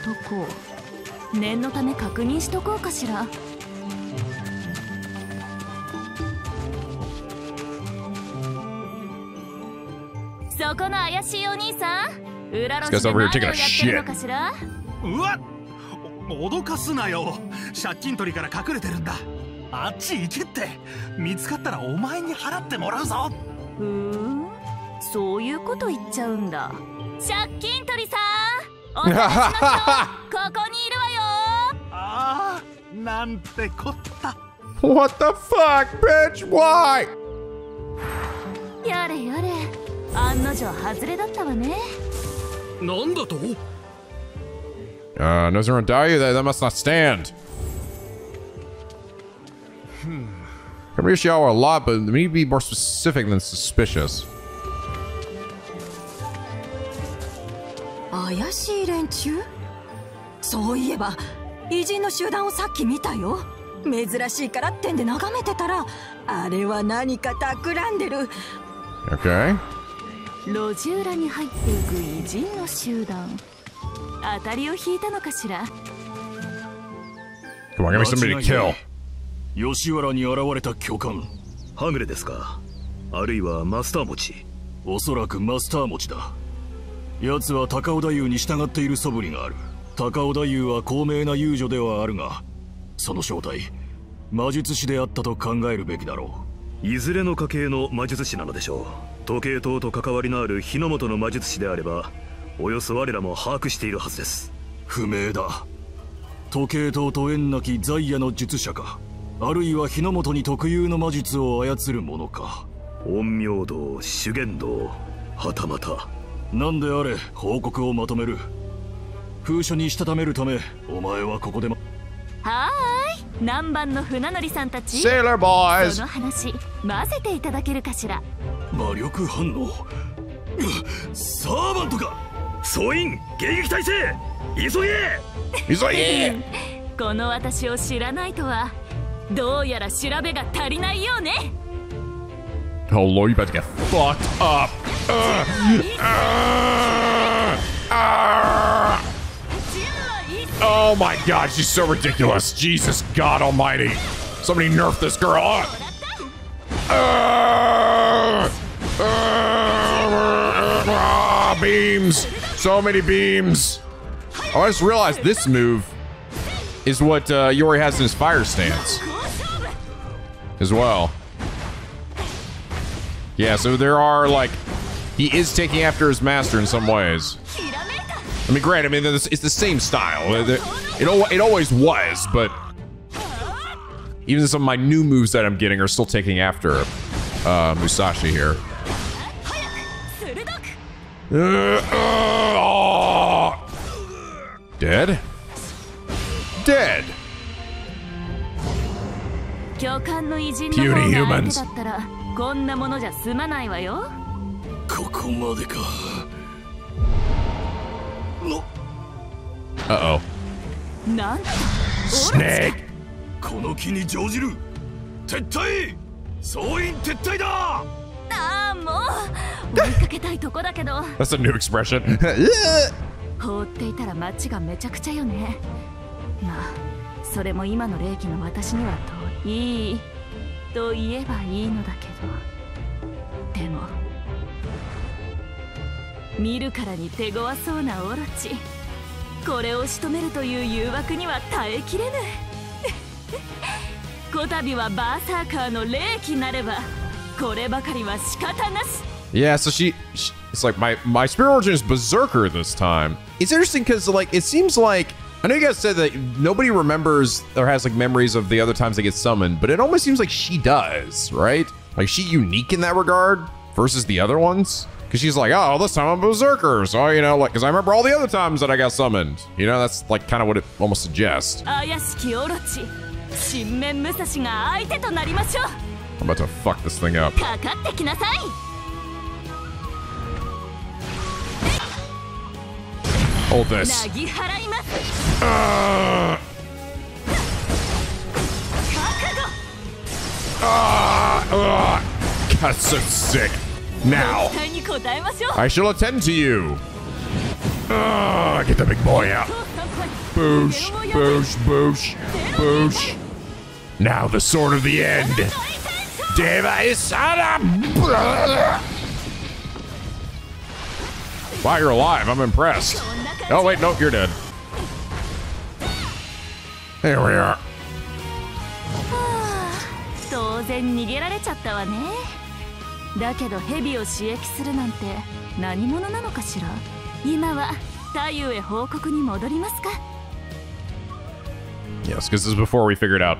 guy's over here taking a shit. What the fuck, bitch? Why? Yare, yare. 案の定外れだったわね。なんだと？あ、doesn't die that must not stand. Hmm. Can reach y'all a lot, but we need to be more specific than suspicious. 怪しい連中？そういえば、偉人の集団をさっき見たよ。珍しいからってんで眺めてたら、あれは何か企んでる。Okay. 路地裏に入っていく偉人の集団。当たりを引いたのかしら。Come on, give me somebody to kill. 吉原に現れた巨漢。はぐれですか。あるいはマスター持ち。おそらくマスター持ちだ。奴は高尾太夫に従っている素振りがある。高尾太夫は高名な遊女ではあるが、その正体、魔術師であったと考えるべきだろう。いずれの家系の魔術師なのでしょう。時計塔と関わりのある日の本の魔術師であれば、およそ我らも把握しているはずです。不明だ。時計塔と縁なき在野の術者か、あるいは日の本に特有の魔術を操る者か。陰陽道、修験道、はたまた。何であれ報告をまとめる。封書にしたためるため、お前はここでま。はーい、南蛮の船乗りさんたち。セーラーボーイズ。その話、混ぜていただけるかしら。魔力反応。サーバントか。総員、迎撃態勢。急げ。急げ。この私を知らないとは、どうやら調べが足りないようね。Oh lord, you're about to get fucked up. Uh, uh, uh. Oh my god, she's so ridiculous. Jesus god almighty. Somebody nerf this girl. Uh, uh, uh, beams. So many beams. Oh, I just realized this move is what uh, Iori has in his fire stance as well. Yeah, so there are, like, he is taking after his master in some ways. I mean, granted, I mean, it's the same style. It, it, it always was, but even some of my new moves that I'm getting are still taking after uh, Musashi here. Uh, uh, oh. Dead? Dead! Puny humans. こんなものじゃ済まないわよ。ここまでか。Uh oh。なんと。スネーク。この気に乗じる。撤退。総員撤退だ。ああもう。追いかけたいとこだけど。That's a new expression。放っていたら街がめちゃくちゃよね。まあそれも今の霊気の私には遠い。と言えばいいのだけど、でも見るからに手強そうなオロチ、これを仕留めるという誘惑には耐えきれぬ。こたびはバーサーカーの霊気なれば、こればかりは仕方なし。Yeah, so she, she it's like my my spirit origin is berserker this time. It's interesting because like it seems like. I know you guys said that nobody remembers or has like memories of the other times they get summoned, but it almost seems like she does, right? Like she's unique in that regard versus the other ones. Cause she's like, oh, this time I'm a berserker. So, you know, like, cause I remember all the other times that I got summoned. You know, that's like kind of what it almost suggests. I'm about to fuck this thing up. Hold this. Uh, uh, uh, God, so sick. Now, I shall attend to you. Uh, get the big boy out. Boosh, boosh, boosh, boosh. Now the sword of the end. Deva Isada. Wow, you're alive. I'm impressed. Oh, wait, nope, you're dead. There we are. Yes, because this is before we figured out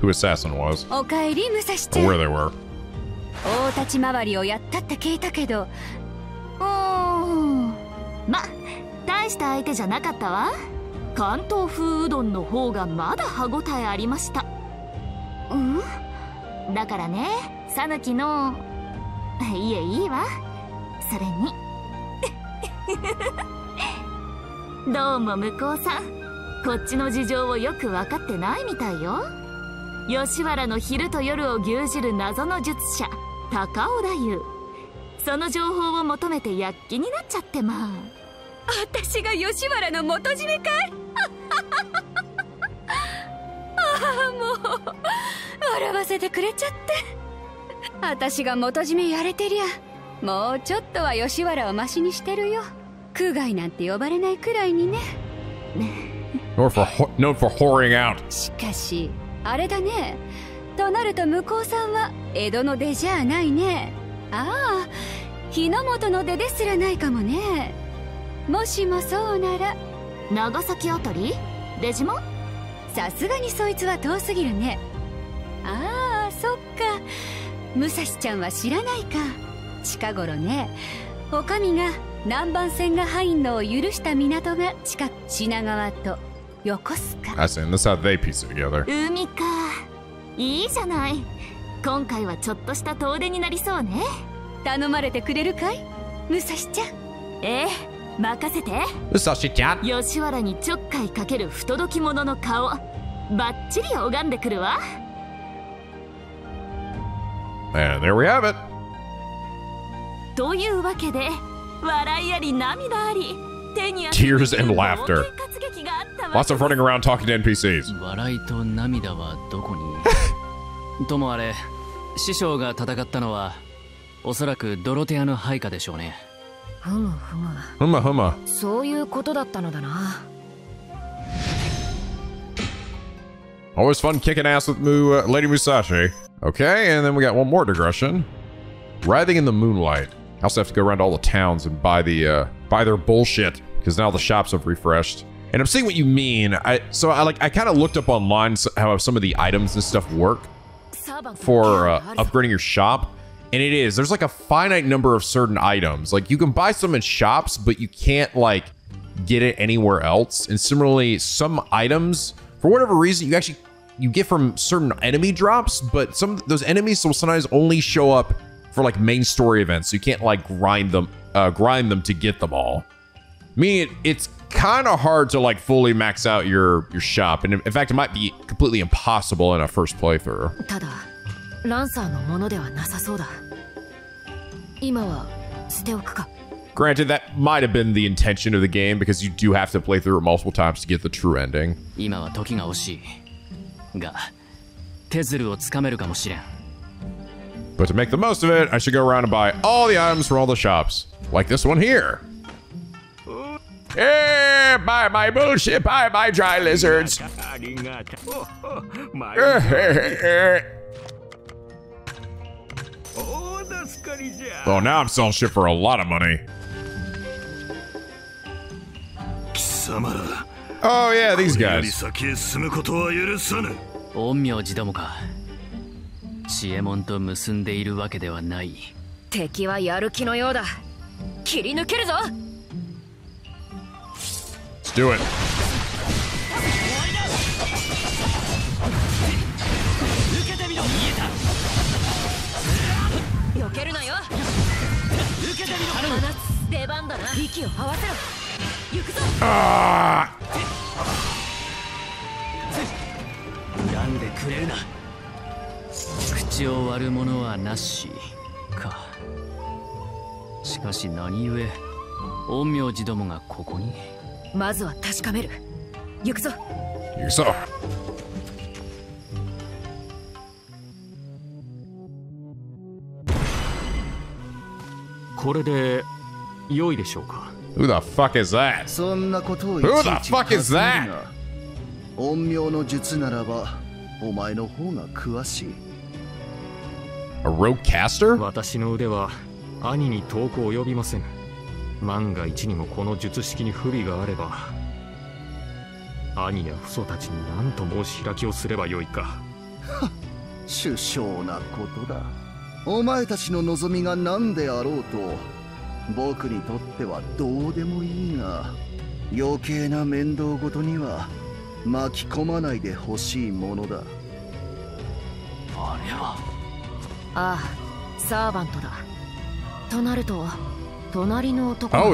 who Assassin was. Or where they were. 吉原の昼と夜を牛耳る謎の術者高尾太夫、その情報を求めて躍起になっちゃってまあ。私が吉原の元締めかいああもう笑わせてくれちゃって。私が元締めやれてりゃもうちょっとは吉原をマシにしてるよ。空外なんて呼ばれないくらいにね。known for whoring out。しかしあれだね。となると向こうさんは江戸の出じゃないね。ああ、日の本の出ですらないかもね。もしもそうなら長崎あたり出島？さすがにそいつは遠すぎるね。ああ、そっか。武蔵ちゃんは知らないか。近頃ね、お上が南蛮船が入んのを許した港が近く品川と横須賀。海か。いいじゃない。今回はちょっとした遠出になりそうね。頼まれてくれるかい、武蔵ちゃん。ええ。任せて。吉原にちょっかいかける不届き者の顔、バッチリ拝んでくるわ。And there we have it. というわけで、笑いあり涙あり、手に汗握る冒険活劇があったわ。Lots of running around talking to エヌピーシーs。笑いと涙はどこに？ともあれ、師匠が戦ったのはおそらくドロテアの配下でしょうね。ふむふむふむふむ、そういうことだったのだな。 Always fun kicking ass with Mu, uh, Lady Musashi. Okay, and then we got one more digression. Writhing in the moonlight. I also have to go around to all the towns and buy the uh, buy their bullshit because now the shops have refreshed. And I'm seeing what you mean. I so I like I kind of looked up online how some of the items and stuff work for uh, upgrading your shop. And it is, there's like a finite number of certain items. Like you can buy some in shops, but you can't like get it anywhere else. And similarly, some items, for whatever reason, you actually, you get from certain enemy drops, but some of those enemies will sometimes only show up for like main story events. So you can't like grind them, uh, grind them to get them all. Meaning it, it's kind of hard to like fully max out your, your shop. And in fact, it might be completely impossible in a first playthrough. ランサーのものではなさそうだ。今は捨ておくか。 Granted, that might have been the intention of the game because you do have to play through it multiple times to get the true ending. 今は時が惜しい。が、手づるをつかめるかもしれん。 But to make the most of it, I should go around and buy all the items from all the shops, like this one here. Eh, buy my bullshit, buy my dry lizards. Oh, now I'm selling shit for a lot of money. Oh, yeah, these guys. Let's do it. Ah! Who the fuck is that? Who the fuck is that? A rogue caster? Oh,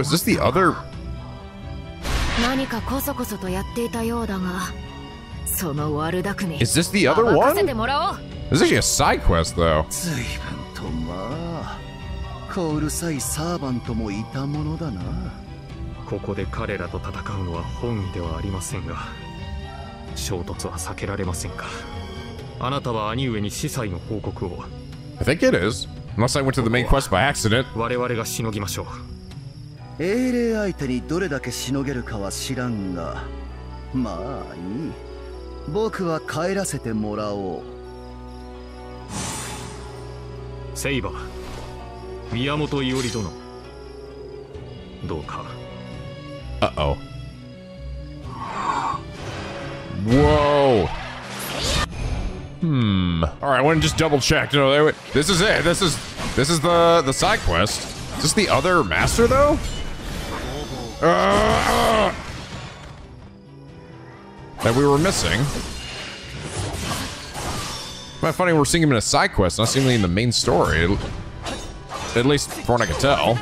is this the other? Is this the other one? This is actually a side quest, though. I think it is. Unless I went to the main quest by accident. Saber, Miyamoto Iori dono. Uh oh. Whoa. Hmm. All right, I want to just double check. No, there. This is it. This is this is the the side quest. Is this the other master though? Uh, that we were missing. But funny, we're seeing him in a side quest, not seemingly in the main story. At least, from what I can tell.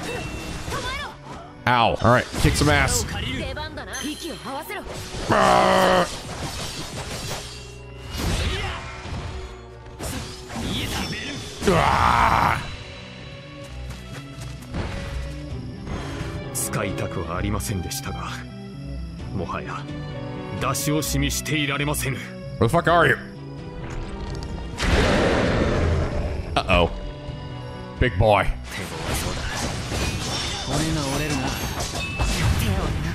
Ow! All right, kick some ass. Uh, Ah! Where the fuck are you? Uh-oh. Big boy.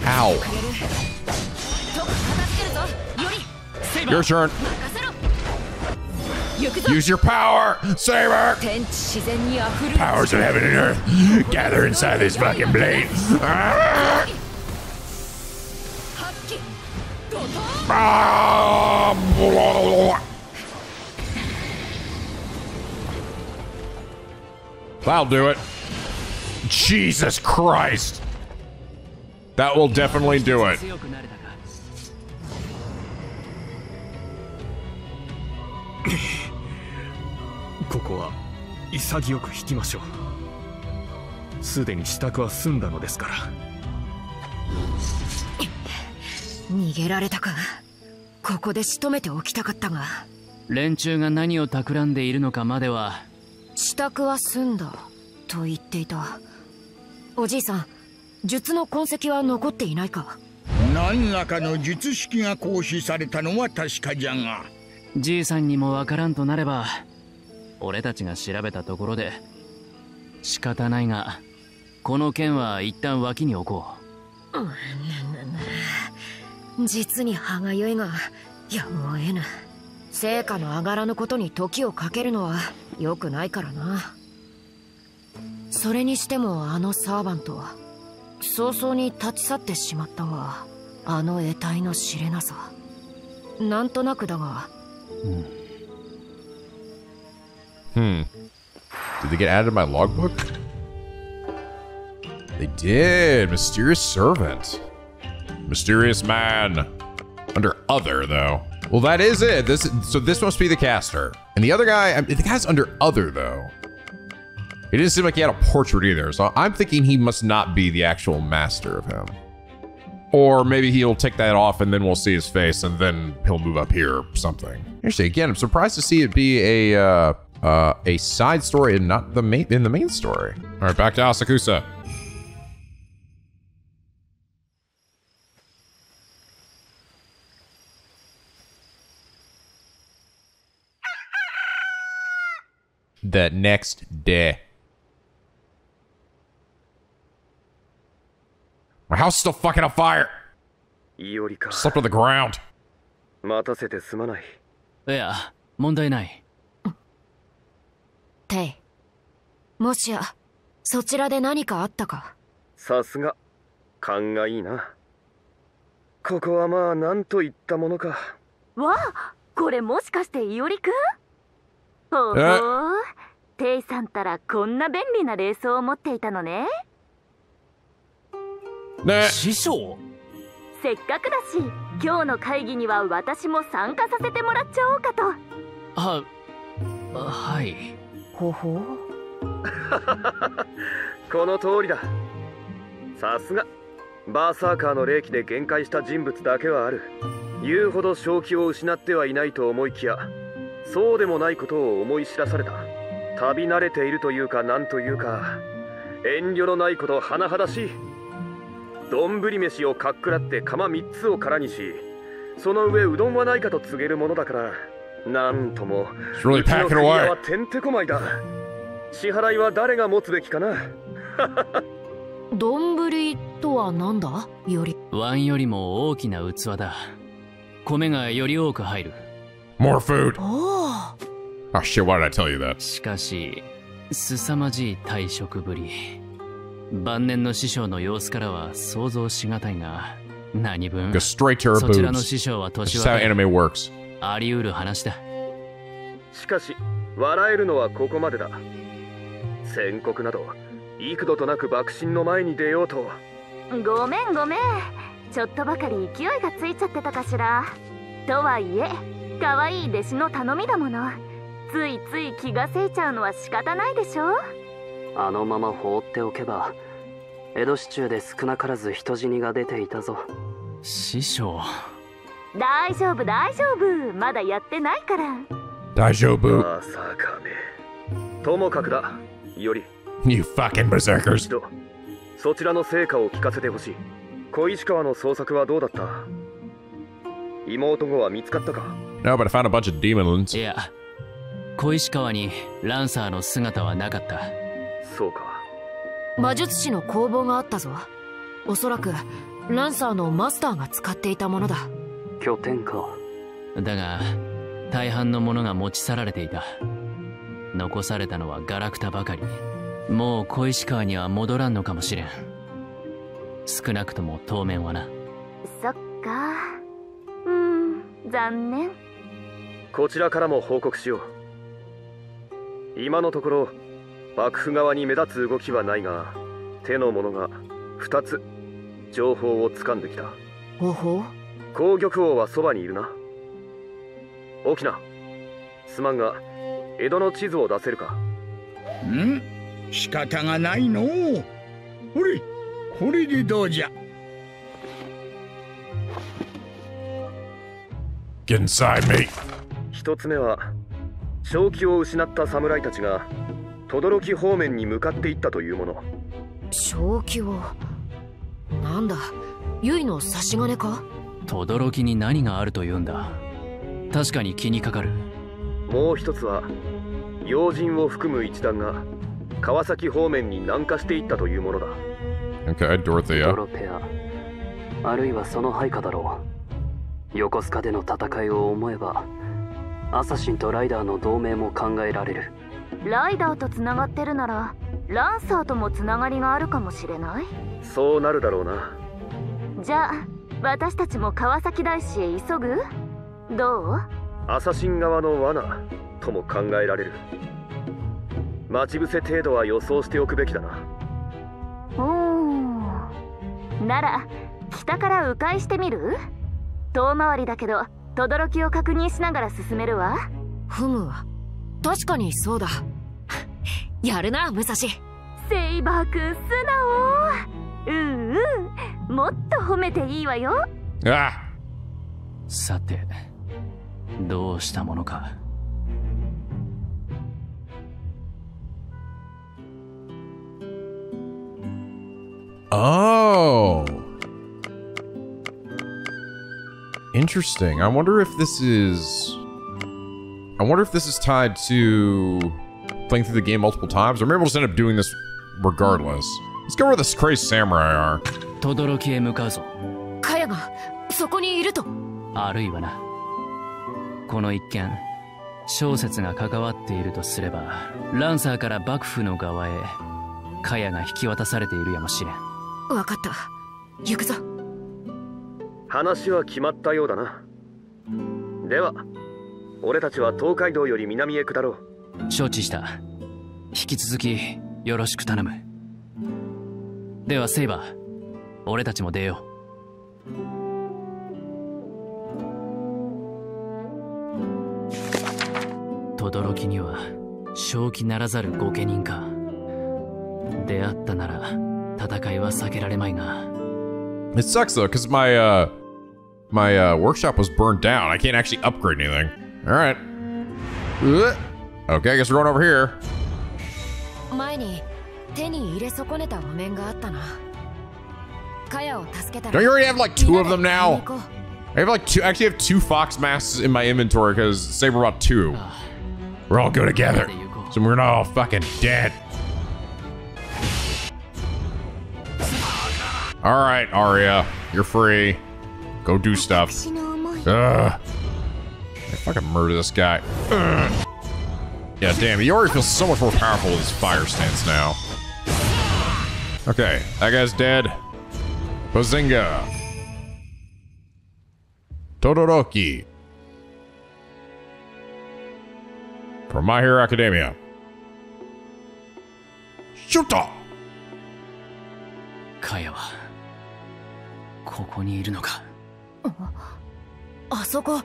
Ow. Your turn. Use your power! Saber! Powers of heaven and earth! Gather inside this fucking blade! That'll do it. Jesus Christ! That will definitely do it. Orochi 俺たちが調べたところで仕方ないがこの件は一旦脇に置こう。実に歯がゆいがやむを得ぬ。成果の上がらぬことに時をかけるのは良くないからな。それにしてもあのサーバントは早々に立ち去ってしまったがあの得体の知れなさ。なんとなくだが。うん Hmm. Did they get added to my logbook? They did. Mysterious servant. Mysterious man. Under other though. Well, that is it. This so this must be the caster. And the other guy, I mean, the guy's under other though. It didn't seem like he had a portrait either. So I'm thinking he must not be the actual master of him. Or maybe he'll take that off and then we'll see his face and then he'll move up here or something. Actually, again, I'm surprised to see it be a uh, Uh, a side story and not the main in the main story. All right, back to Asakusa. The next day. My house is still fucking on fire. Slept on the ground. Yeah, 問題ない. テイ、もしやそちらで何かあったか。さすが勘がいいな。ここはまあなんといったものか。わあ、これもしかしていおりくん？ほほ、テイさんたらこんな便利な冷蔵を持っていたのね。ね、師匠。せっかくだし、今日の会議には私も参加させてもらっちゃおうかと。あ、はい。 ほほこの通りだ。さすがバーサーカーの霊気で限界した人物だけはある。言うほど正気を失ってはいないと思いきや、そうでもないことを思い知らされた。旅慣れているというかなんというか、遠慮のないこと甚だしい。丼飯をかっくらって釜みっつを空にし、その上うどんはないかと告げるものだから、なんともうちの国はてんてこまいだ。支払いは誰が持つべきかな。丼とはなんだ？よりワンよりも大きな器だ。米がより多く入る。More food. Oh. Oh shit! Why did I tell you that? しかし、凄まじい退職ぶり。晩年の師匠の様子からは想像しがたいが、何分。Go straight to her boobs. そちらの師匠は年は。That's how anime works. あり得る話だ。しかし、笑えるのはここまでだ。宣告など幾度となく爆心の前に出ようと。ごめんごめん。ちょっとばかり勢いがついちゃってたかしら。とはいえ。可愛い弟子の頼みだもの。ついつい気がせいちゃうのは仕方ないでしょ。あのまま放っておけば、江戸市中で少なからず人死にが出ていたぞ。師匠。大丈夫大丈夫。まだやってないから。大丈夫。まさかね。ともかくだ。より。You fucking berserkers。そちらの成果を聞かせてほしい。小石川の捜索はどうだった？妹子は見つかったか？No, but I found a bunch of demons. Yeah. 小石川にランサーの姿はなかった。そうか。魔術師の工房があったぞ。おそらくランサーのマスターが使っていたものだ。拠点か。だが大半のものが持ち去られていた。残されたのはガラクタばかり。もう小石川には戻らんのかもしれん。少なくとも当面はな。そっか。うん、残念。こちらからも報告しよう。今のところ幕府側に目立つ動きはないが、手の者がふたつ情報を掴んできた。ほほう。皇玉王はそばにいるな。大きな。すまんが江戸の地図を出せるか。ん？仕方がないの。ほれ、これでどうじゃ。Get inside me。一つ目は、正気を失った侍たちが轟方面に向かっていったというもの。正気を…なんだ、結の差し金か？轟に何があるというんだ。確かに気にかかる。もう一つは、要人を含む一団が川崎方面に南下していったというものだ。Okay, Dorothea. Dorothea。あるいはその配下だろう。横須賀での戦いを思えば、アサシンとライダーの同盟も考えられる。ライダーとつながってるなら、ランサーともつながりがあるかもしれない。そうなるだろうな。じゃあ、私たちも川崎大師へ急ぐ？どう？アサシン側の罠とも考えられる。待ち伏せ程度は予想しておくべきだな。うーん。なら、北から迂回してみる？遠回りだけど、轟を確認しながら進めるわ。ふむ、確かにそうだ。やるな、武蔵。セイバー君、素直。うんうん、もっと褒めていいわよ。ああ。さて、どうしたものか。おお。Interesting. I wonder if this is... I wonder if this is tied to playing through the game multiple times, or maybe we'll just end up doing this regardless. Let's go where the crazy samurai are. Todorokiへ向かうぞ。カヤがそこにいると。あるいはな。この一件、小説が関わっているとすれば、ランサーから幕府の側へ、カヤが引き渡されているやもしれん。分かった。行くぞ。話は決まったようだな。では、俺たちは東海道より南へ下ろう。承知した。引き続きよろしく頼む。ではセイバー、俺たちも出よう。轟には正気ならざる御家人か。出会ったなら戦いは避けられまいが。It sucks though, because my uh My uh, workshop was burned down. I can't actually upgrade anything. All right. Okay, I guess we're going over here. Don't you already have like two of them now? I have like two. Actually, I have two fox masks in my inventory because say we're about two. We're all go together, so we're not all fucking dead. All right, Aria, you're free. Go do stuff. Ugh. I fucking murder this guy. Ugh. Yeah, damn, Iori feels so much more powerful with his fire stance now. Okay, that guy's dead. Bazinga. Todoroki. From My Hero Academia. Shuto! Kaya wa koko ni iru no ka? Asoko,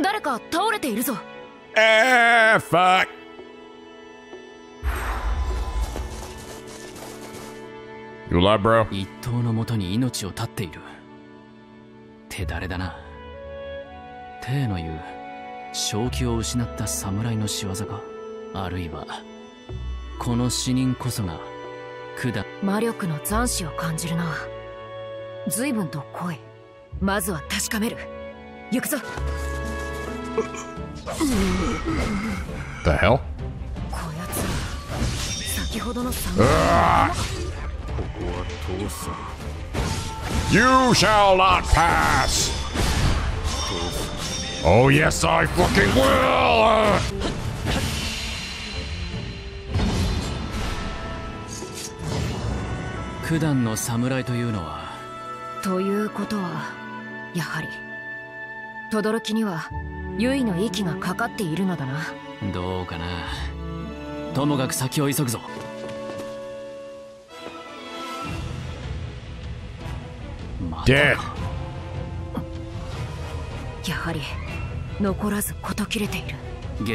dare ka taorete iru zo. Eh, fuck. You alive, bro? Ittou no moto ni inochi o tatte iru. Te dare da na? Te no iu正気を失った侍の仕業か、あるいはこの死人こそが管魔力の残死を感じるな。随分と濃い。まずは確かめる。行くぞ。The hell? こやつ先ほどのさん。ここは父さん。You shall not pass. Oh, yes, I fucking will! Uh. Kudan no samurai to you no wa. Toyu koto wa, yahari. Todoroki ni wa, Yui no iki ga kakatte iru no da na. Dou ka na. Tomogaku saki o isogu zo. Dead. Yahari. 残らずこと切れている。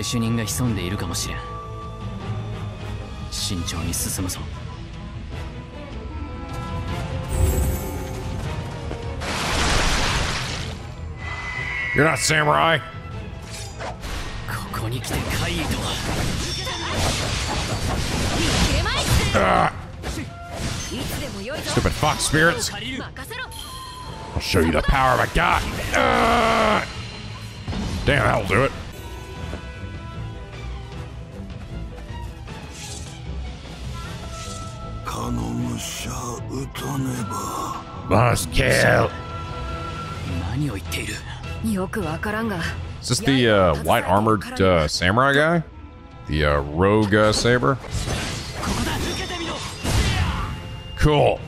下手人が潜んでいるかもしれん。慎重に進むぞ。You're not samurai. ここに来てカイイとは。Stupid fox spirits. I'll show you the power of a god. Uh! Damn, that'll do it. Must kill. Is this the uh, white armored uh, samurai guy? The uh, rogue uh, saber? Cool.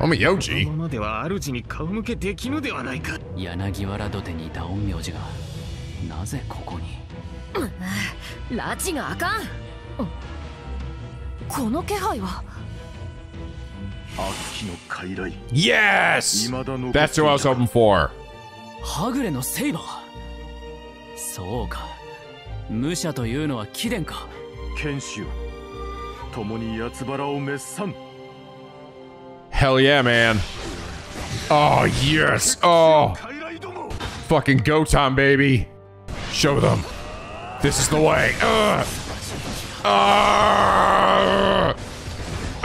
Oh, Miyoji. Yes! That's who I was hoping for. Hell yeah, man. Oh, yes. Oh. Fucking Gotan, baby. Show them. This is the way. Ugh. Ugh.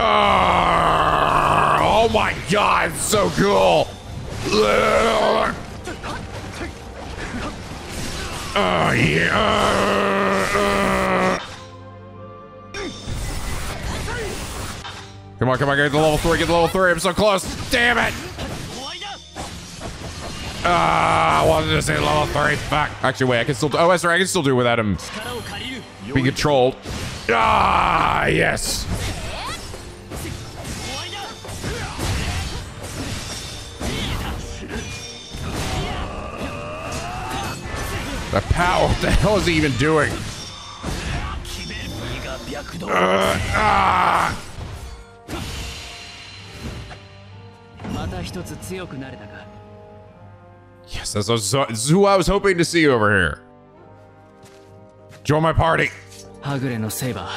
Ugh. Oh my god, it's so cool. Ugh. Oh, yeah. Ugh. Come on, come on, get the level three, get the level three. I'm so close. Damn it. Ah, uh, I wanted to say level three. Fuck. Actually, wait, I can still do. Oh, that's right. I can still do it without him being controlled. Ah, yes. The power. What the hell is he even doing? Uh, ah. Yes, that's, that's, that's who I was hoping to see over here. Join my party. はぐれのセイバ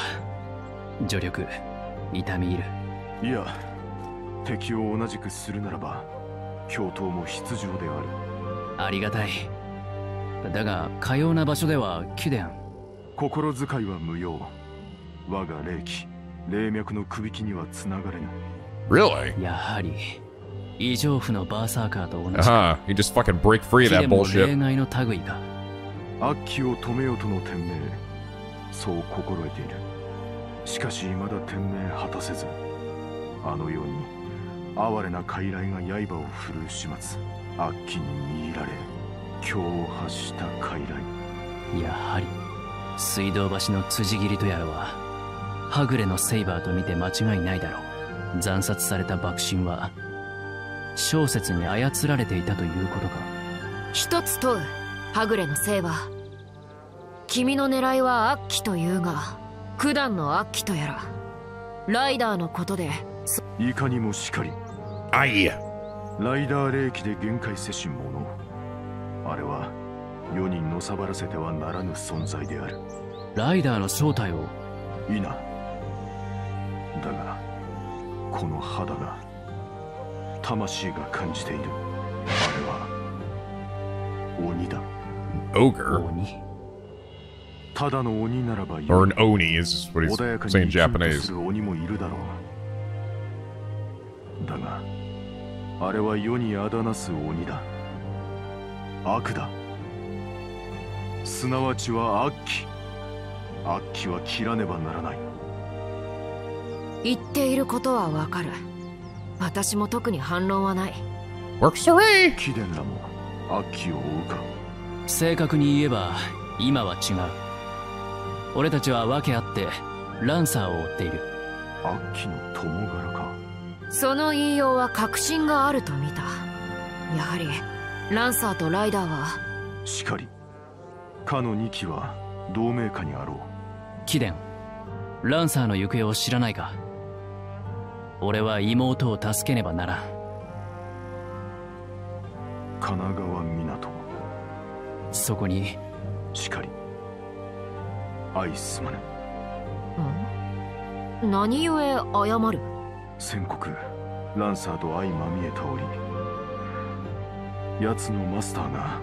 ー、助力、痛み入る。いや、敵を同じくするならば、共闘も必要である。ありがたい。だが、かような場所では貴殿。心遣いは無用。我が霊気、霊脈の首輝にはつながれぬ。Really? やはり。 Uh-huh. You just fucking break free of that bullshit. Yeah, 小説に操られていたということか。一つ問う、はぐれのセイバー。君の狙いは悪鬼というが、九段の悪鬼とやら。ライダーのことで。いかにもしかり。あいや。ライダー霊気で限界接心者。あれは四人のさばらせてはならぬ存在である。ライダーの正体を。いいな。だが、この肌が。 魂が感じている。あれは鬼だ。Ogre? Or an Oni is what he's saying in Japanese. だが、あれは世にあだなす鬼だ。悪だ。すなわちは悪鬼。悪鬼は切らねばならない。言っていることはわかる。 私も特に反論はない。Works away。貴殿らも悪鬼を追うか。正確に言えば今は違う。俺たちは訳あってランサーを追っている。悪鬼の友柄か。その言いようは確信があると見た。やはりランサーとライダーは。しかり、かの二機は同盟下にあろう。貴殿、ランサーの行方を知らないか。 俺は妹を助けねばならん。神奈川港。そこに。しかり。愛すまぬ。うん。何故謝る。先国ランサーと相まみえた折、奴のマスターが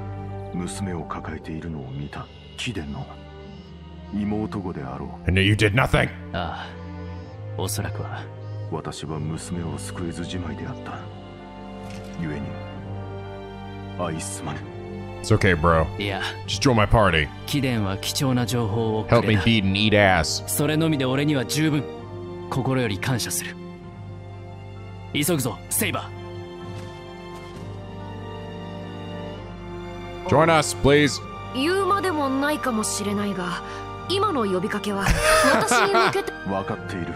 娘を抱えているのを見た。貴殿の妹子であろう。And you did nothing. ああ、おそらくは。 私は娘を救えずじまいであった。故に愛すまぬ。It's okay, bro. Yeah. Just join my party. Help me beat and eat ass. それのみで俺には十分。心より感謝する。急ぐぞ、セイバー。Join us, please. 言うまでもないかもしれないが、今の呼びかけは私に向けて。分かっている。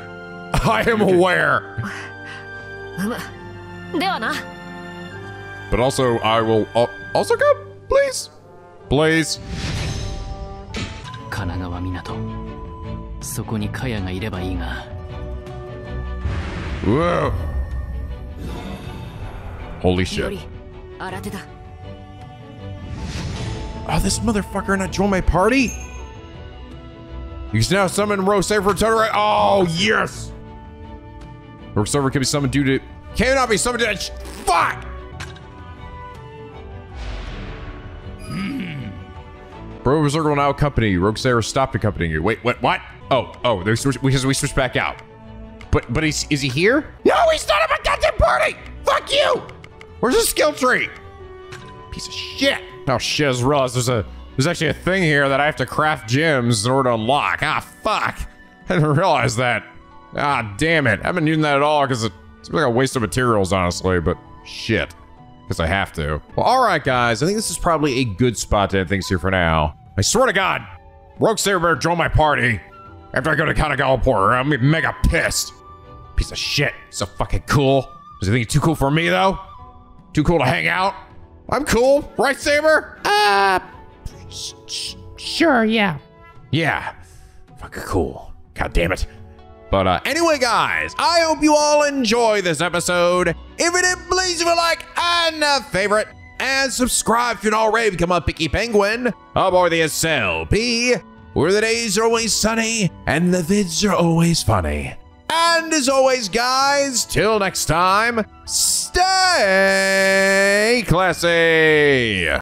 I am aware. But also, I will uh, also go, please, please. Kanagawa Minato. Soko ni Kaya ga ireba ii ga. Whoa! Holy shit! Oh, this motherfucker not join my party? You can now summon Rosei for Totoro. Oh yes! Roxover can be summoned due to cannot be summoned due to fuck. Mm. Bro, Berserker will now accompany. Roxera stopped accompanying you. Wait, what? What? Oh, oh, we we switched back out. But but is is he here? No, he's not at my goddamn party. Fuck you. Where's his skill tree? Piece of shit. Oh shit, I just realized there's a there's actually a thing here that I have to craft gems in order to unlock. Ah fuck, I didn't realize that. Ah, damn it. I haven't used that at all because it's like a waste of materials, honestly, but shit. Because I have to. Well, all right, guys. I think this is probably a good spot to end things here for now. I swear to God, Roguesaber better join my party after I go to Kanagawa Port. I'm gonna be mega pissed. Piece of shit. So fucking cool. Does he think he's too cool for me, though? Too cool to hang out? I'm cool, right, Saber? Uh, sure, yeah. Yeah. Fucking cool. God damn it. But uh, anyway, guys, I hope you all enjoy this episode. If you did, please leave a like and a favorite. And subscribe if you're not already become a Picky Penguin. I'm already the S L P. where the days are always sunny and the vids are always funny. And as always, guys, till next time, stay classy!